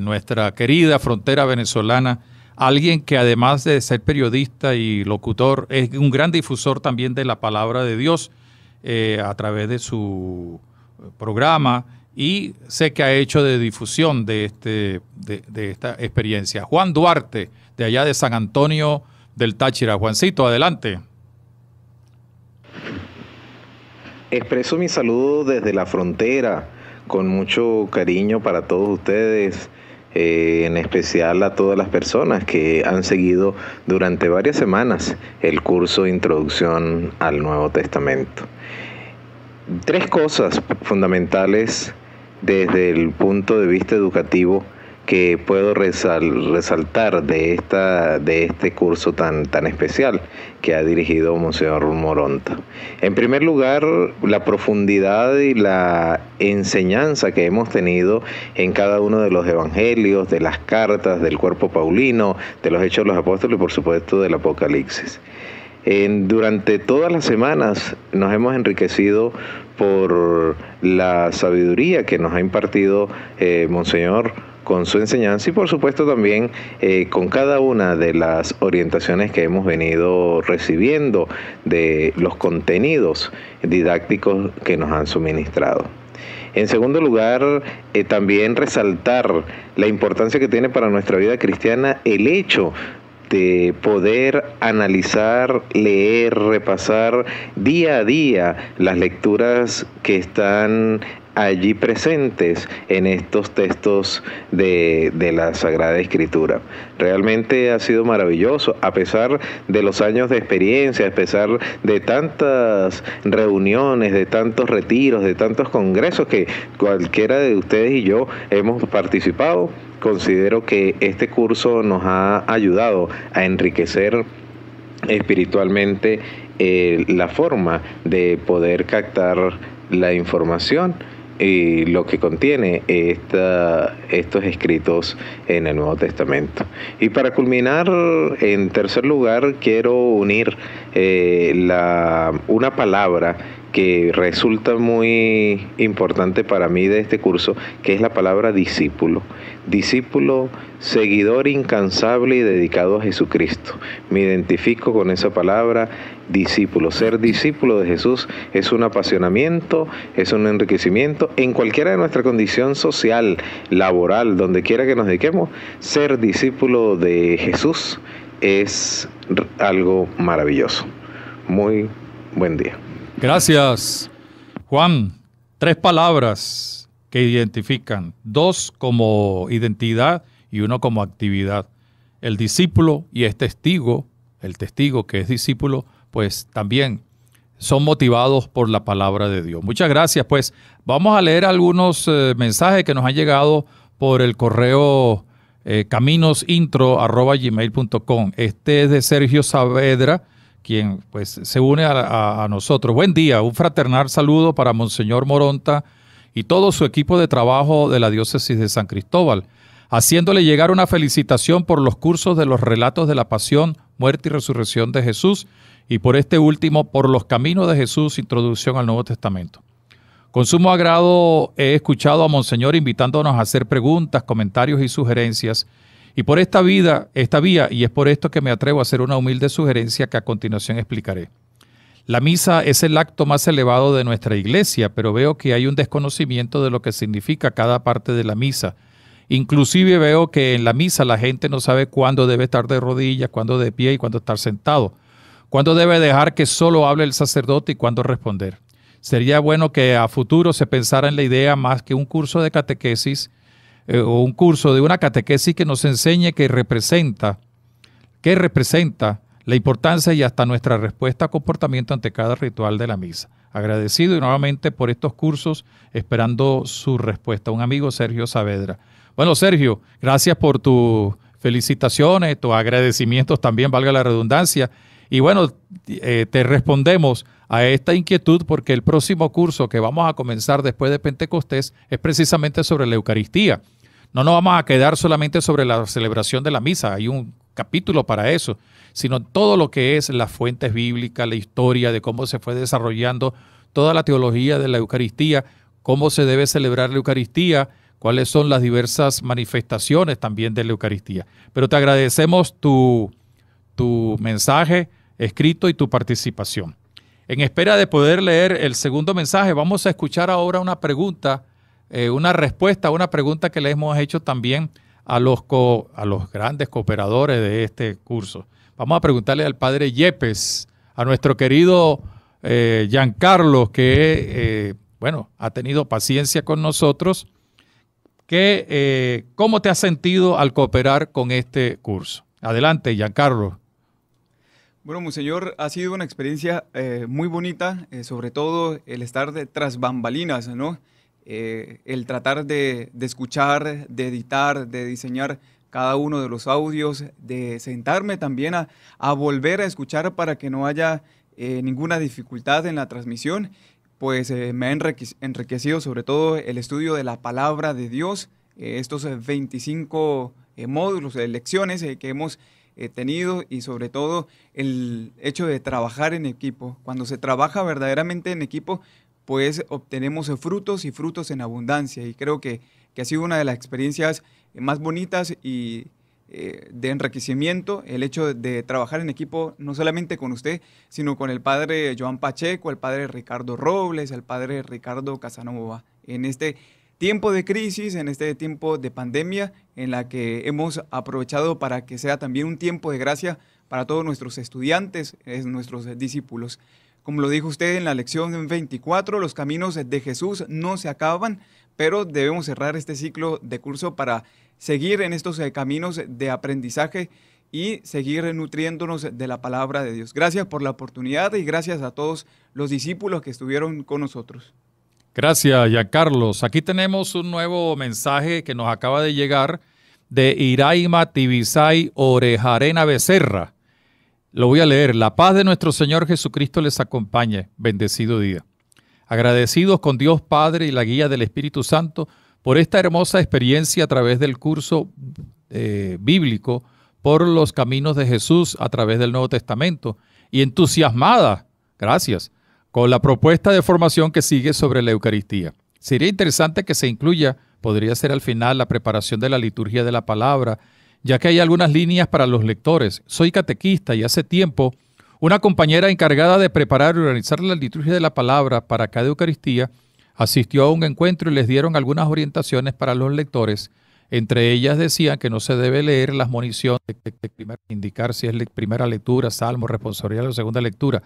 nuestra querida frontera venezolana, alguien que además de ser periodista y locutor, es un gran difusor también de la palabra de Dios a través de su programa, y sé que ha hecho de difusión de esta experiencia. Juan Duarte, de allá de San Antonio del Táchira. Juancito, adelante. Expreso mi saludo desde la frontera, con mucho cariño para todos ustedes, en especial a todas las personas que han seguido durante varias semanas el curso de Introducción al Nuevo Testamento. Tres cosas fundamentales desde el punto de vista educativo que puedo resaltar de este curso tan especial que ha dirigido Monseñor Moronta. En primer lugar, la profundidad y la enseñanza que hemos tenido en cada uno de los evangelios, de las cartas, del cuerpo paulino, de los Hechos de los Apóstoles y por supuesto del Apocalipsis. Durante todas las semanas nos hemos enriquecido por la sabiduría que nos ha impartido Monseñor con su enseñanza y por supuesto también con cada una de las orientaciones que hemos venido recibiendo de los contenidos didácticos que nos han suministrado. En segundo lugar, también resaltar la importancia que tiene para nuestra vida cristiana el hecho de poder analizar, leer, repasar día a día las lecturas que están allí presentes en estos textos de la Sagrada Escritura. Realmente ha sido maravilloso, a pesar de los años de experiencia, a pesar de tantas reuniones, de tantos retiros, de tantos congresos que cualquiera de ustedes y yo hemos participado. Considero que este curso nos ha ayudado a enriquecer espiritualmente la forma de poder captar la información y lo que contiene estos escritos en el Nuevo Testamento. Y para culminar, en tercer lugar, quiero unir una palabra que resulta muy importante para mí de este curso, que es la palabra discípulo. Discípulo, seguidor incansable y dedicado a Jesucristo. Me identifico con esa palabra, discípulo. Ser discípulo de Jesús es un apasionamiento, es un enriquecimiento. En cualquiera de nuestra condición social, laboral, donde quiera que nos dediquemos, ser discípulo de Jesús es algo maravilloso. Muy buen día. Gracias, Juan. Tres palabras que identifican, dos como identidad y uno como actividad. El discípulo y el testigo que es discípulo, pues también son motivados por la palabra de Dios. Muchas gracias. Pues vamos a leer algunos mensajes que nos han llegado por el correo caminosintro@gmail.com. Este es de Sergio Saavedra, quien pues se une a nosotros. Buen día, un fraternal saludo para Monseñor Moronta y todo su equipo de trabajo de la diócesis de San Cristóbal, haciéndole llegar una felicitación por los cursos de los relatos de la pasión, muerte y resurrección de Jesús, y por este último, por los caminos de Jesús, introducción al Nuevo Testamento. Con sumo agrado he escuchado a Monseñor invitándonos a hacer preguntas, comentarios y sugerencias, y por esta vía, y es por esto que me atrevo a hacer una humilde sugerencia que a continuación explicaré. La misa es el acto más elevado de nuestra iglesia, pero veo que hay un desconocimiento de lo que significa cada parte de la misa. Inclusive veo que en la misa la gente no sabe cuándo debe estar de rodillas, cuándo de pie y cuándo estar sentado, cuándo debe dejar que solo hable el sacerdote y cuándo responder. Sería bueno que a futuro se pensara en la idea más que un curso de catequesis, o un curso de una catequesis que nos enseñe que representa la importancia y hasta nuestra respuesta a comportamiento ante cada ritual de la misa. Agradecido y nuevamente por estos cursos, esperando su respuesta. Un amigo, Sergio Saavedra. Bueno, Sergio, gracias por tus felicitaciones, tus agradecimientos también, valga la redundancia. Y bueno, te respondemos a esta inquietud porque el próximo curso que vamos a comenzar después de Pentecostés es precisamente sobre la Eucaristía. No nos vamos a quedar solamente sobre la celebración de la misa. Hay un capítulo para eso, sino todo lo que es las fuentes bíblicas, la historia de cómo se fue desarrollando toda la teología de la Eucaristía, cómo se debe celebrar la Eucaristía, cuáles son las diversas manifestaciones también de la Eucaristía. Pero te agradecemos tu mensaje escrito y tu participación. En espera de poder leer el segundo mensaje, vamos a escuchar ahora una pregunta, una respuesta a una pregunta que le hemos hecho también a los grandes cooperadores de este curso. Vamos a preguntarle al padre Yepes, a nuestro querido Giancarlo, que bueno, ha tenido paciencia con nosotros, que ¿cómo te has sentido al cooperar con este curso? Adelante, Giancarlo. Bueno, monseñor, ha sido una experiencia muy bonita, sobre todo el estar tras bambalinas, ¿no? El tratar de escuchar, de editar, de diseñar cada uno de los audios, de sentarme también a volver a escuchar para que no haya ninguna dificultad en la transmisión, pues me ha enriquecido sobre todo el estudio de la palabra de Dios, estos 25 módulos, lecciones que hemos tenido, y sobre todo el hecho de trabajar en equipo. Cuando se trabaja verdaderamente en equipo, pues obtenemos frutos y frutos en abundancia, y creo que ha sido una de las experiencias más bonitas y de enriquecimiento el hecho de trabajar en equipo, no solamente con usted, sino con el padre Joan Pacheco, el padre Ricardo Robles, el padre Ricardo Casanova, en este tiempo de crisis, en este tiempo de pandemia, en la que hemos aprovechado para que sea también un tiempo de gracia para todos nuestros estudiantes, nuestros discípulos. Como lo dijo usted en la lección 24, los caminos de Jesús no se acaban, pero debemos cerrar este ciclo de curso para seguir en estos caminos de aprendizaje y seguir nutriéndonos de la palabra de Dios. Gracias por la oportunidad y gracias a todos los discípulos que estuvieron con nosotros. Gracias, Giancarlo. Aquí tenemos un nuevo mensaje que nos acaba de llegar de Iraima Tibisay Orejarena Becerra. Lo voy a leer. La paz de nuestro Señor Jesucristo les acompañe. Bendecido día. Agradecidos con Dios Padre y la guía del Espíritu Santo por esta hermosa experiencia a través del curso bíblico por los caminos de Jesús a través del Nuevo Testamento, y entusiasmada, gracias, con la propuesta de formación que sigue sobre la Eucaristía. Sería interesante que se incluya, podría ser al final, la preparación de la liturgia de la palabra, ya que hay algunas líneas para los lectores. Soy catequista y hace tiempo una compañera encargada de preparar y organizar la liturgia de la palabra para cada Eucaristía asistió a un encuentro y les dieron algunas orientaciones para los lectores. Entre ellas decían que no se debe leer las moniciones, indicar si es primera lectura, salmo, responsorial o segunda lectura,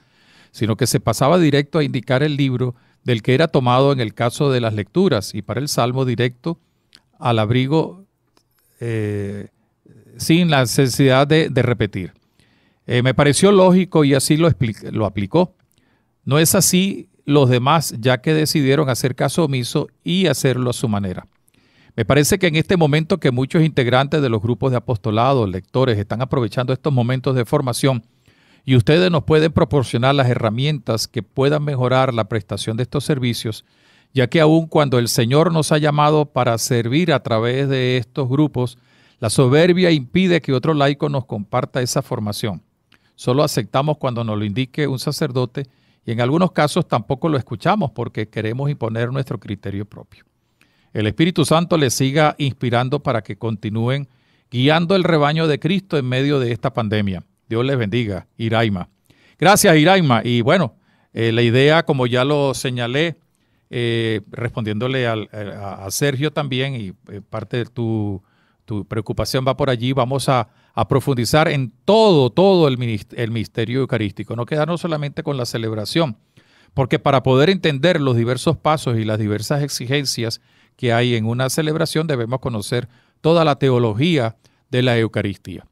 sino que se pasaba directo a indicar el libro del que era tomado en el caso de las lecturas, y para el salmo directo al abrigo sin la necesidad de repetir. Me pareció lógico y así lo aplicó. No es así los demás, ya que decidieron hacer caso omiso y hacerlo a su manera. Me parece que en este momento que muchos integrantes de los grupos de apostolado, lectores, están aprovechando estos momentos de formación, y ustedes nos pueden proporcionar las herramientas que puedan mejorar la prestación de estos servicios, ya que aun cuando el Señor nos ha llamado para servir a través de estos grupos, la soberbia impide que otro laico nos comparta esa formación. Solo aceptamos cuando nos lo indique un sacerdote, y en algunos casos tampoco lo escuchamos porque queremos imponer nuestro criterio propio. El Espíritu Santo les siga inspirando para que continúen guiando el rebaño de Cristo en medio de esta pandemia. Dios les bendiga, Iraima. Gracias, Iraima. Y bueno, la idea, como ya lo señalé, respondiéndole a Sergio también, y parte de tu preocupación va por allí, vamos a profundizar en todo el misterio eucarístico, no quedarnos solamente con la celebración, porque para poder entender los diversos pasos y las diversas exigencias que hay en una celebración, debemos conocer toda la teología de la Eucaristía.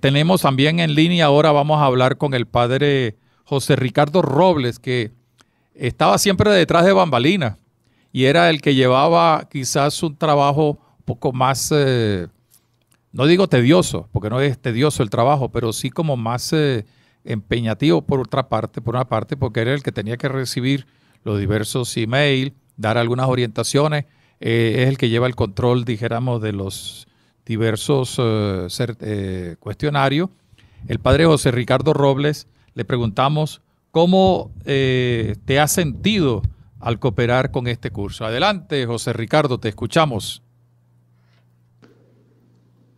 Tenemos también en línea, ahora vamos a hablar con el padre José Ricardo Robles, que estaba siempre detrás de bambalinas y era el que llevaba quizás un trabajo poco más, no digo tedioso, porque no es tedioso el trabajo, pero sí como más empeñativo por una parte, porque era el que tenía que recibir los diversos emails, dar algunas orientaciones, es el que lleva el control, dijéramos, de los diversos cuestionarios. El padre José Ricardo Robles le preguntamos cómo te has sentido al cooperar con este curso. Adelante, José Ricardo, te escuchamos.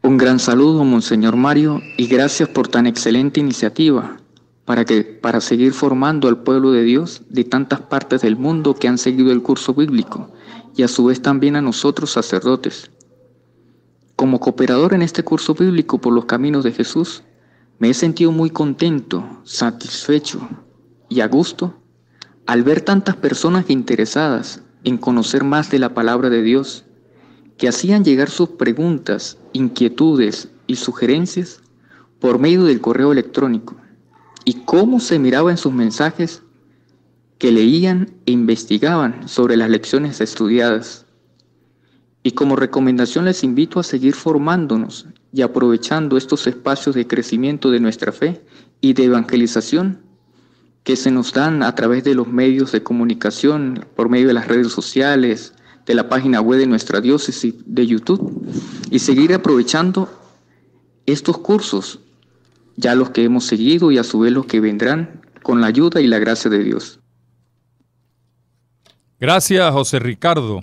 Un gran saludo, Monseñor Mario, y gracias por tan excelente iniciativa para seguir formando al pueblo de Dios de tantas partes del mundo que han seguido el curso bíblico y a su vez también a nosotros sacerdotes. Como cooperador en este curso bíblico por los caminos de Jesús, me he sentido muy contento, satisfecho y a gusto al ver tantas personas interesadas en conocer más de la palabra de Dios, que hacían llegar sus preguntas, inquietudes y sugerencias por medio del correo electrónico, y cómo se miraba en sus mensajes que leían e investigaban sobre las lecciones estudiadas. Y como recomendación les invito a seguir formándonos y aprovechando estos espacios de crecimiento de nuestra fe y de evangelización que se nos dan a través de los medios de comunicación, por medio de las redes sociales, de la página web de nuestra diócesis, de YouTube, y seguir aprovechando estos cursos, ya los que hemos seguido y a su vez los que vendrán, con la ayuda y la gracia de Dios. Gracias, José Ricardo.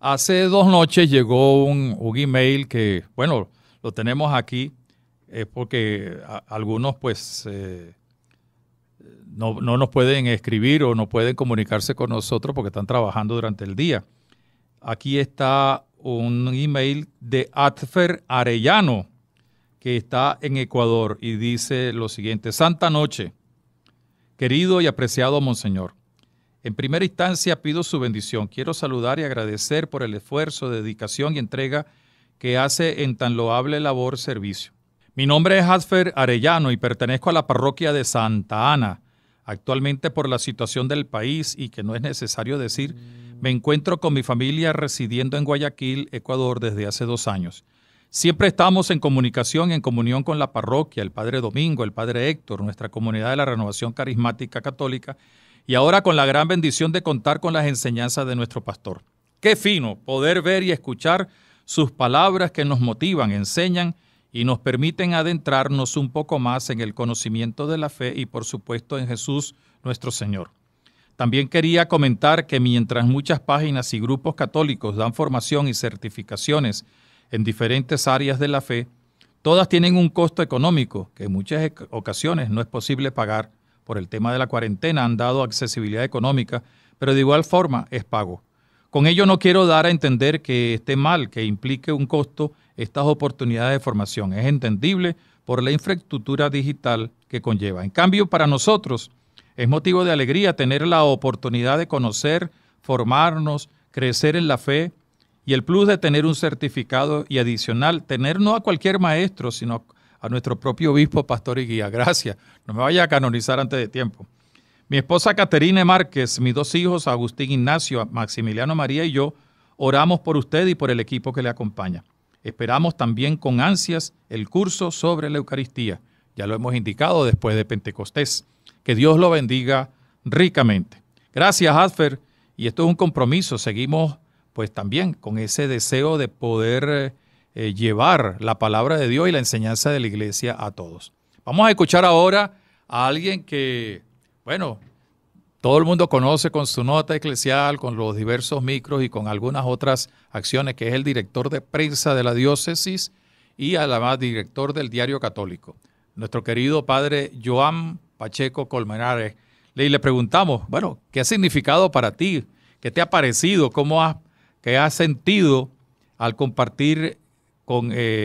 Hace 2 noches llegó un email que, bueno, lo tenemos aquí, porque algunos pues no nos pueden escribir o no pueden comunicarse con nosotros porque están trabajando durante el día. Aquí está un email de Atfer Arellano, que está en Ecuador, y dice lo siguiente: Santa Noche, querido y apreciado Monseñor. En primera instancia pido su bendición. Quiero saludar y agradecer por el esfuerzo, dedicación y entrega que hace en tan loable labor servicio. Mi nombre es Atfer Arellano y pertenezco a la parroquia de Santa Ana. Actualmente, por la situación del país y que no es necesario decir, me encuentro con mi familia residiendo en Guayaquil, Ecuador, desde hace 2 años. Siempre estamos en comunicación, en comunión con la parroquia, el Padre Domingo, el Padre Héctor, nuestra comunidad de la Renovación Carismática Católica, y ahora con la gran bendición de contar con las enseñanzas de nuestro pastor. Qué fino poder ver y escuchar sus palabras que nos motivan, enseñan y nos permiten adentrarnos un poco más en el conocimiento de la fe y, por supuesto, en Jesús nuestro Señor. También quería comentar que mientras muchas páginas y grupos católicos dan formación y certificaciones en diferentes áreas de la fe, todas tienen un costo económico que en muchas ocasiones no es posible pagar. Por el tema de la cuarentena han dado accesibilidad económica, pero de igual forma es pago. Con ello no quiero dar a entender que esté mal que implique un costo estas oportunidades de formación. Es entendible por la infraestructura digital que conlleva. En cambio, para nosotros es motivo de alegría tener la oportunidad de conocer, formarnos, crecer en la fe, y el plus de tener un certificado y adicional, tener no a cualquier maestro, sino a nuestro propio obispo, pastor y guía. Gracias, no me vaya a canonizar antes de tiempo. Mi esposa Caterine Márquez, mis 2 hijos, Agustín Ignacio, Maximiliano María y yo, oramos por usted y por el equipo que le acompaña. Esperamos también con ansias el curso sobre la Eucaristía. Ya lo hemos indicado después de Pentecostés. Que Dios lo bendiga ricamente. Gracias, Atfer. Y esto es un compromiso. Seguimos pues también con ese deseo de poder llevar la palabra de Dios y la enseñanza de la iglesia a todos. Vamos a escuchar ahora a alguien que, bueno, todo el mundo conoce con su nota eclesial, con los diversos micros y con algunas otras acciones, que es el director de prensa de la diócesis y además director del Diario Católico, nuestro querido padre Joan Pacheco Colmenares. Le preguntamos, bueno, ¿qué ha significado para ti? ¿Qué te ha parecido? ¿Qué has sentido al compartir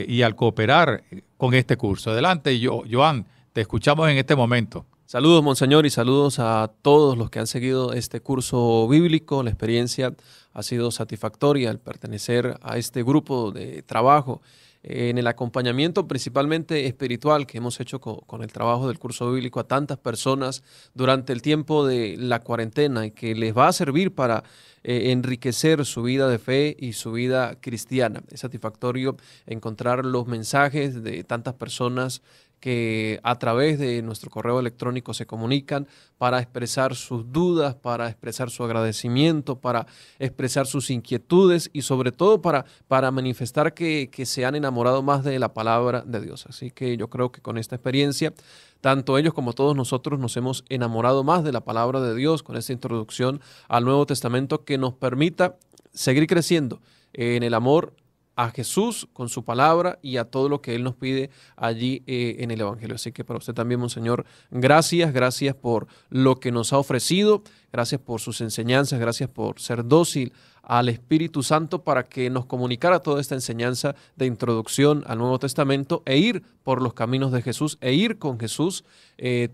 y al cooperar con este curso? Adelante, Joan, te escuchamos en este momento. Saludos, Monseñor, y saludos a todos los que han seguido este curso bíblico. La experiencia ha sido satisfactoria al pertenecer a este grupo de trabajo en el acompañamiento principalmente espiritual que hemos hecho con el trabajo del curso bíblico a tantas personas durante el tiempo de la cuarentena, y que les va a servir para enriquecer su vida de fe y su vida cristiana. Es satisfactorio encontrar los mensajes de tantas personas que a través de nuestro correo electrónico se comunican para expresar sus dudas, para expresar su agradecimiento, para expresar sus inquietudes y sobre todo para manifestar que se han enamorado más de la palabra de Dios. Así que yo creo que con esta experiencia, tanto ellos como todos nosotros nos hemos enamorado más de la palabra de Dios con esta introducción al Nuevo Testamento que nos permita seguir creciendo en el amor a Jesús con su palabra y a todo lo que Él nos pide allí en el Evangelio. Así que para usted también, Monseñor, gracias, gracias por lo que nos ha ofrecido, gracias por sus enseñanzas, gracias por ser dócil al Espíritu Santo para que nos comunicara toda esta enseñanza de introducción al Nuevo Testamento e ir por los caminos de Jesús, e ir con Jesús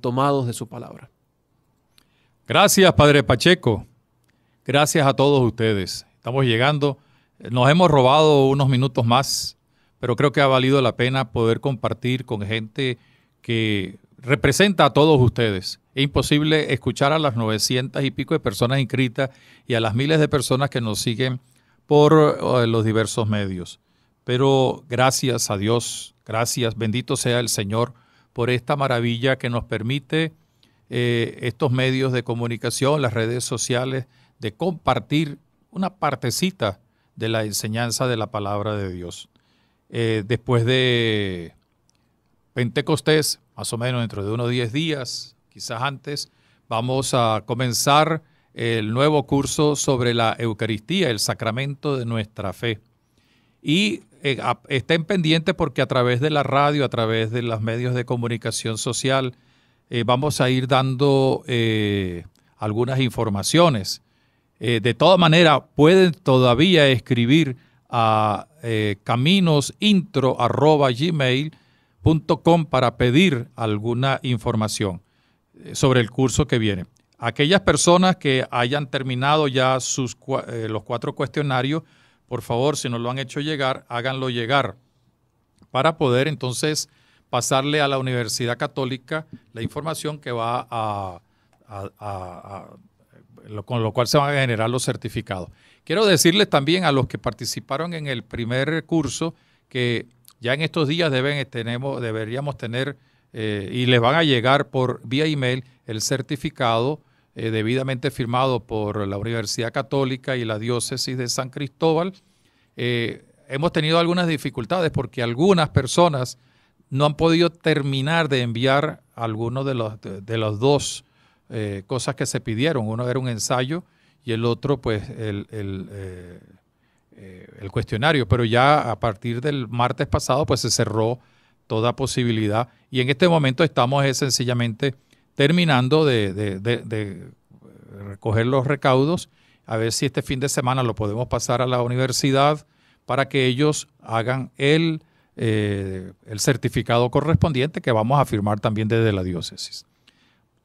tomados de su palabra. Gracias, Padre Pacheco. Gracias a todos ustedes. Estamos llegando. Nos hemos robado unos minutos más, pero creo que ha valido la pena poder compartir con gente que representa a todos ustedes. Es imposible escuchar a las 900 y pico de personas inscritas y a las miles de personas que nos siguen por los diversos medios. Pero gracias a Dios, gracias, bendito sea el Señor por esta maravilla que nos permite estos medios de comunicación, las redes sociales, de compartir una partecita de la enseñanza de la palabra de Dios. Después de Pentecostés, más o menos dentro de unos 10 días, quizás antes, vamos a comenzar el nuevo curso sobre la Eucaristía, el sacramento de nuestra fe. Y estén pendientes porque a través de la radio, a través de los medios de comunicación social, vamos a ir dando algunas informaciones. De todas maneras, pueden todavía escribir a caminostro@gmail.com para pedir alguna información sobre el curso que viene. Aquellas personas que hayan terminado ya los 4 cuestionarios, por favor, si no lo han hecho llegar, háganlo llegar para poder entonces pasarle a la Universidad Católica la información que va con lo cual se van a generar los certificados. Quiero decirles también a los que participaron en el primer curso que ya en estos días deberíamos tener y les van a llegar por vía email el certificado debidamente firmado por la Universidad Católica y la Diócesis de San Cristóbal. Hemos tenido algunas dificultades porque algunas personas no han podido terminar de enviar alguno de los dos cosas que se pidieron. Uno era un ensayo y el otro pues el cuestionario, pero ya a partir del martes pasado pues se cerró toda posibilidad y en este momento estamos sencillamente terminando de recoger los recaudos, a ver si este fin de semana lo podemos pasar a la universidad para que ellos hagan el certificado correspondiente que vamos a firmar también desde la diócesis.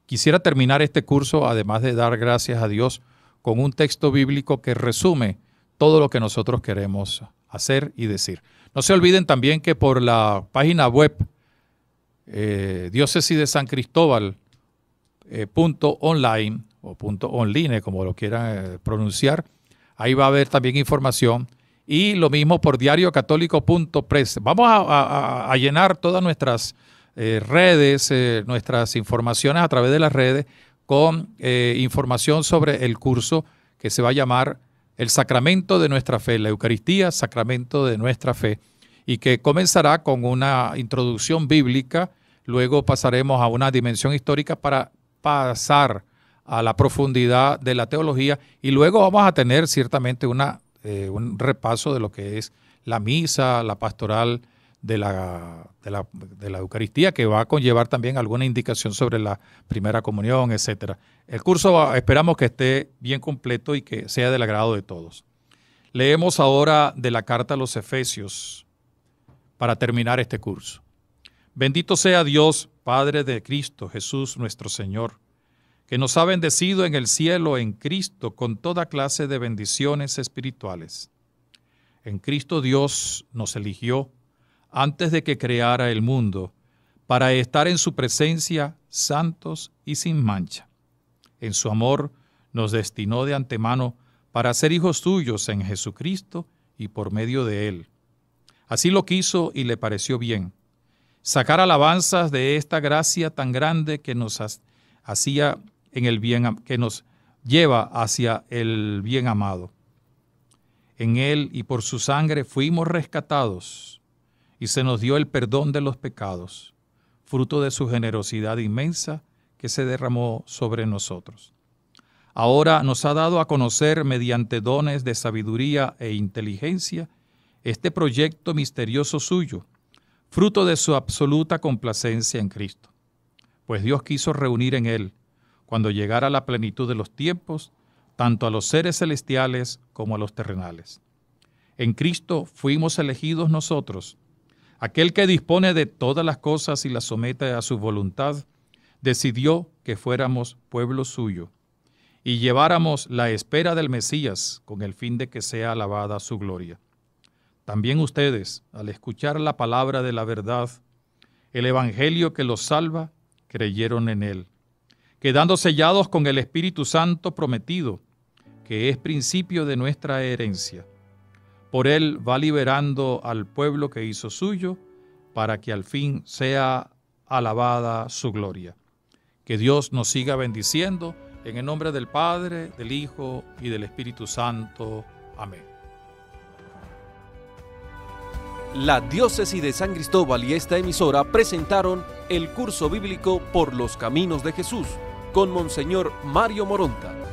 Quisiera terminar este curso, además de dar gracias a Dios, con un texto bíblico que resume todo lo que nosotros queremos hacer y decir. No se olviden también que por la página web diócesis de San Cristóbal.online o .online, como lo quieran pronunciar, ahí va a haber también información. Y lo mismo por diariocatólico.press. Vamos a llenar todas nuestras redes, nuestras informaciones a través de las redes con información sobre el curso que se va a llamar El Sacramento de Nuestra Fe, la Eucaristía, Sacramento de Nuestra Fe, y que comenzará con una introducción bíblica, luego pasaremos a una dimensión histórica para pasar a la profundidad de la teología y luego vamos a tener ciertamente un repaso de lo que es la misa, la pastoral de la Eucaristía, que va a conllevar también alguna indicación sobre la primera comunión, etcétera. El curso esperamos que esté bien completo y que sea del agrado de todos. Leemos ahora de la carta a los Efesios para terminar este curso. Bendito sea Dios, Padre de Cristo Jesús nuestro Señor, que nos ha bendecido en el cielo en Cristo con toda clase de bendiciones espirituales. En Cristo Dios nos eligió antes de que creara el mundo, para estar en su presencia santos y sin mancha. En su amor nos destinó de antemano para ser hijos suyos en Jesucristo y por medio de Él. Así lo quiso y le pareció bien. sacar alabanzas de esta gracia tan grande que nos hacía en el bien, que nos lleva hacia el bien amado. En él y por su sangre fuimos rescatados y se nos dio el perdón de los pecados, fruto de su generosidad inmensa que se derramó sobre nosotros. Ahora nos ha dado a conocer mediante dones de sabiduría e inteligencia este proyecto misterioso suyo, fruto de su absoluta complacencia en Cristo. Pues Dios quiso reunir en él, cuando llegara la plenitud de los tiempos, tanto a los seres celestiales como a los terrenales. En Cristo fuimos elegidos nosotros, aquel que dispone de todas las cosas y las somete a su voluntad, decidió que fuéramos pueblo suyo y lleváramos la espera del Mesías con el fin de que sea alabada su gloria. También ustedes, al escuchar la palabra de la verdad, el evangelio que los salva, creyeron en él, quedando sellados con el Espíritu Santo prometido, que es principio de nuestra herencia. Por él va liberando al pueblo que hizo suyo, para que al fin sea alabada su gloria. Que Dios nos siga bendiciendo. En el nombre del Padre, del Hijo y del Espíritu Santo. Amén. La Diócesis de San Cristóbal y esta emisora presentaron el curso bíblico Por los Caminos de Jesús con Monseñor Mario Moronta.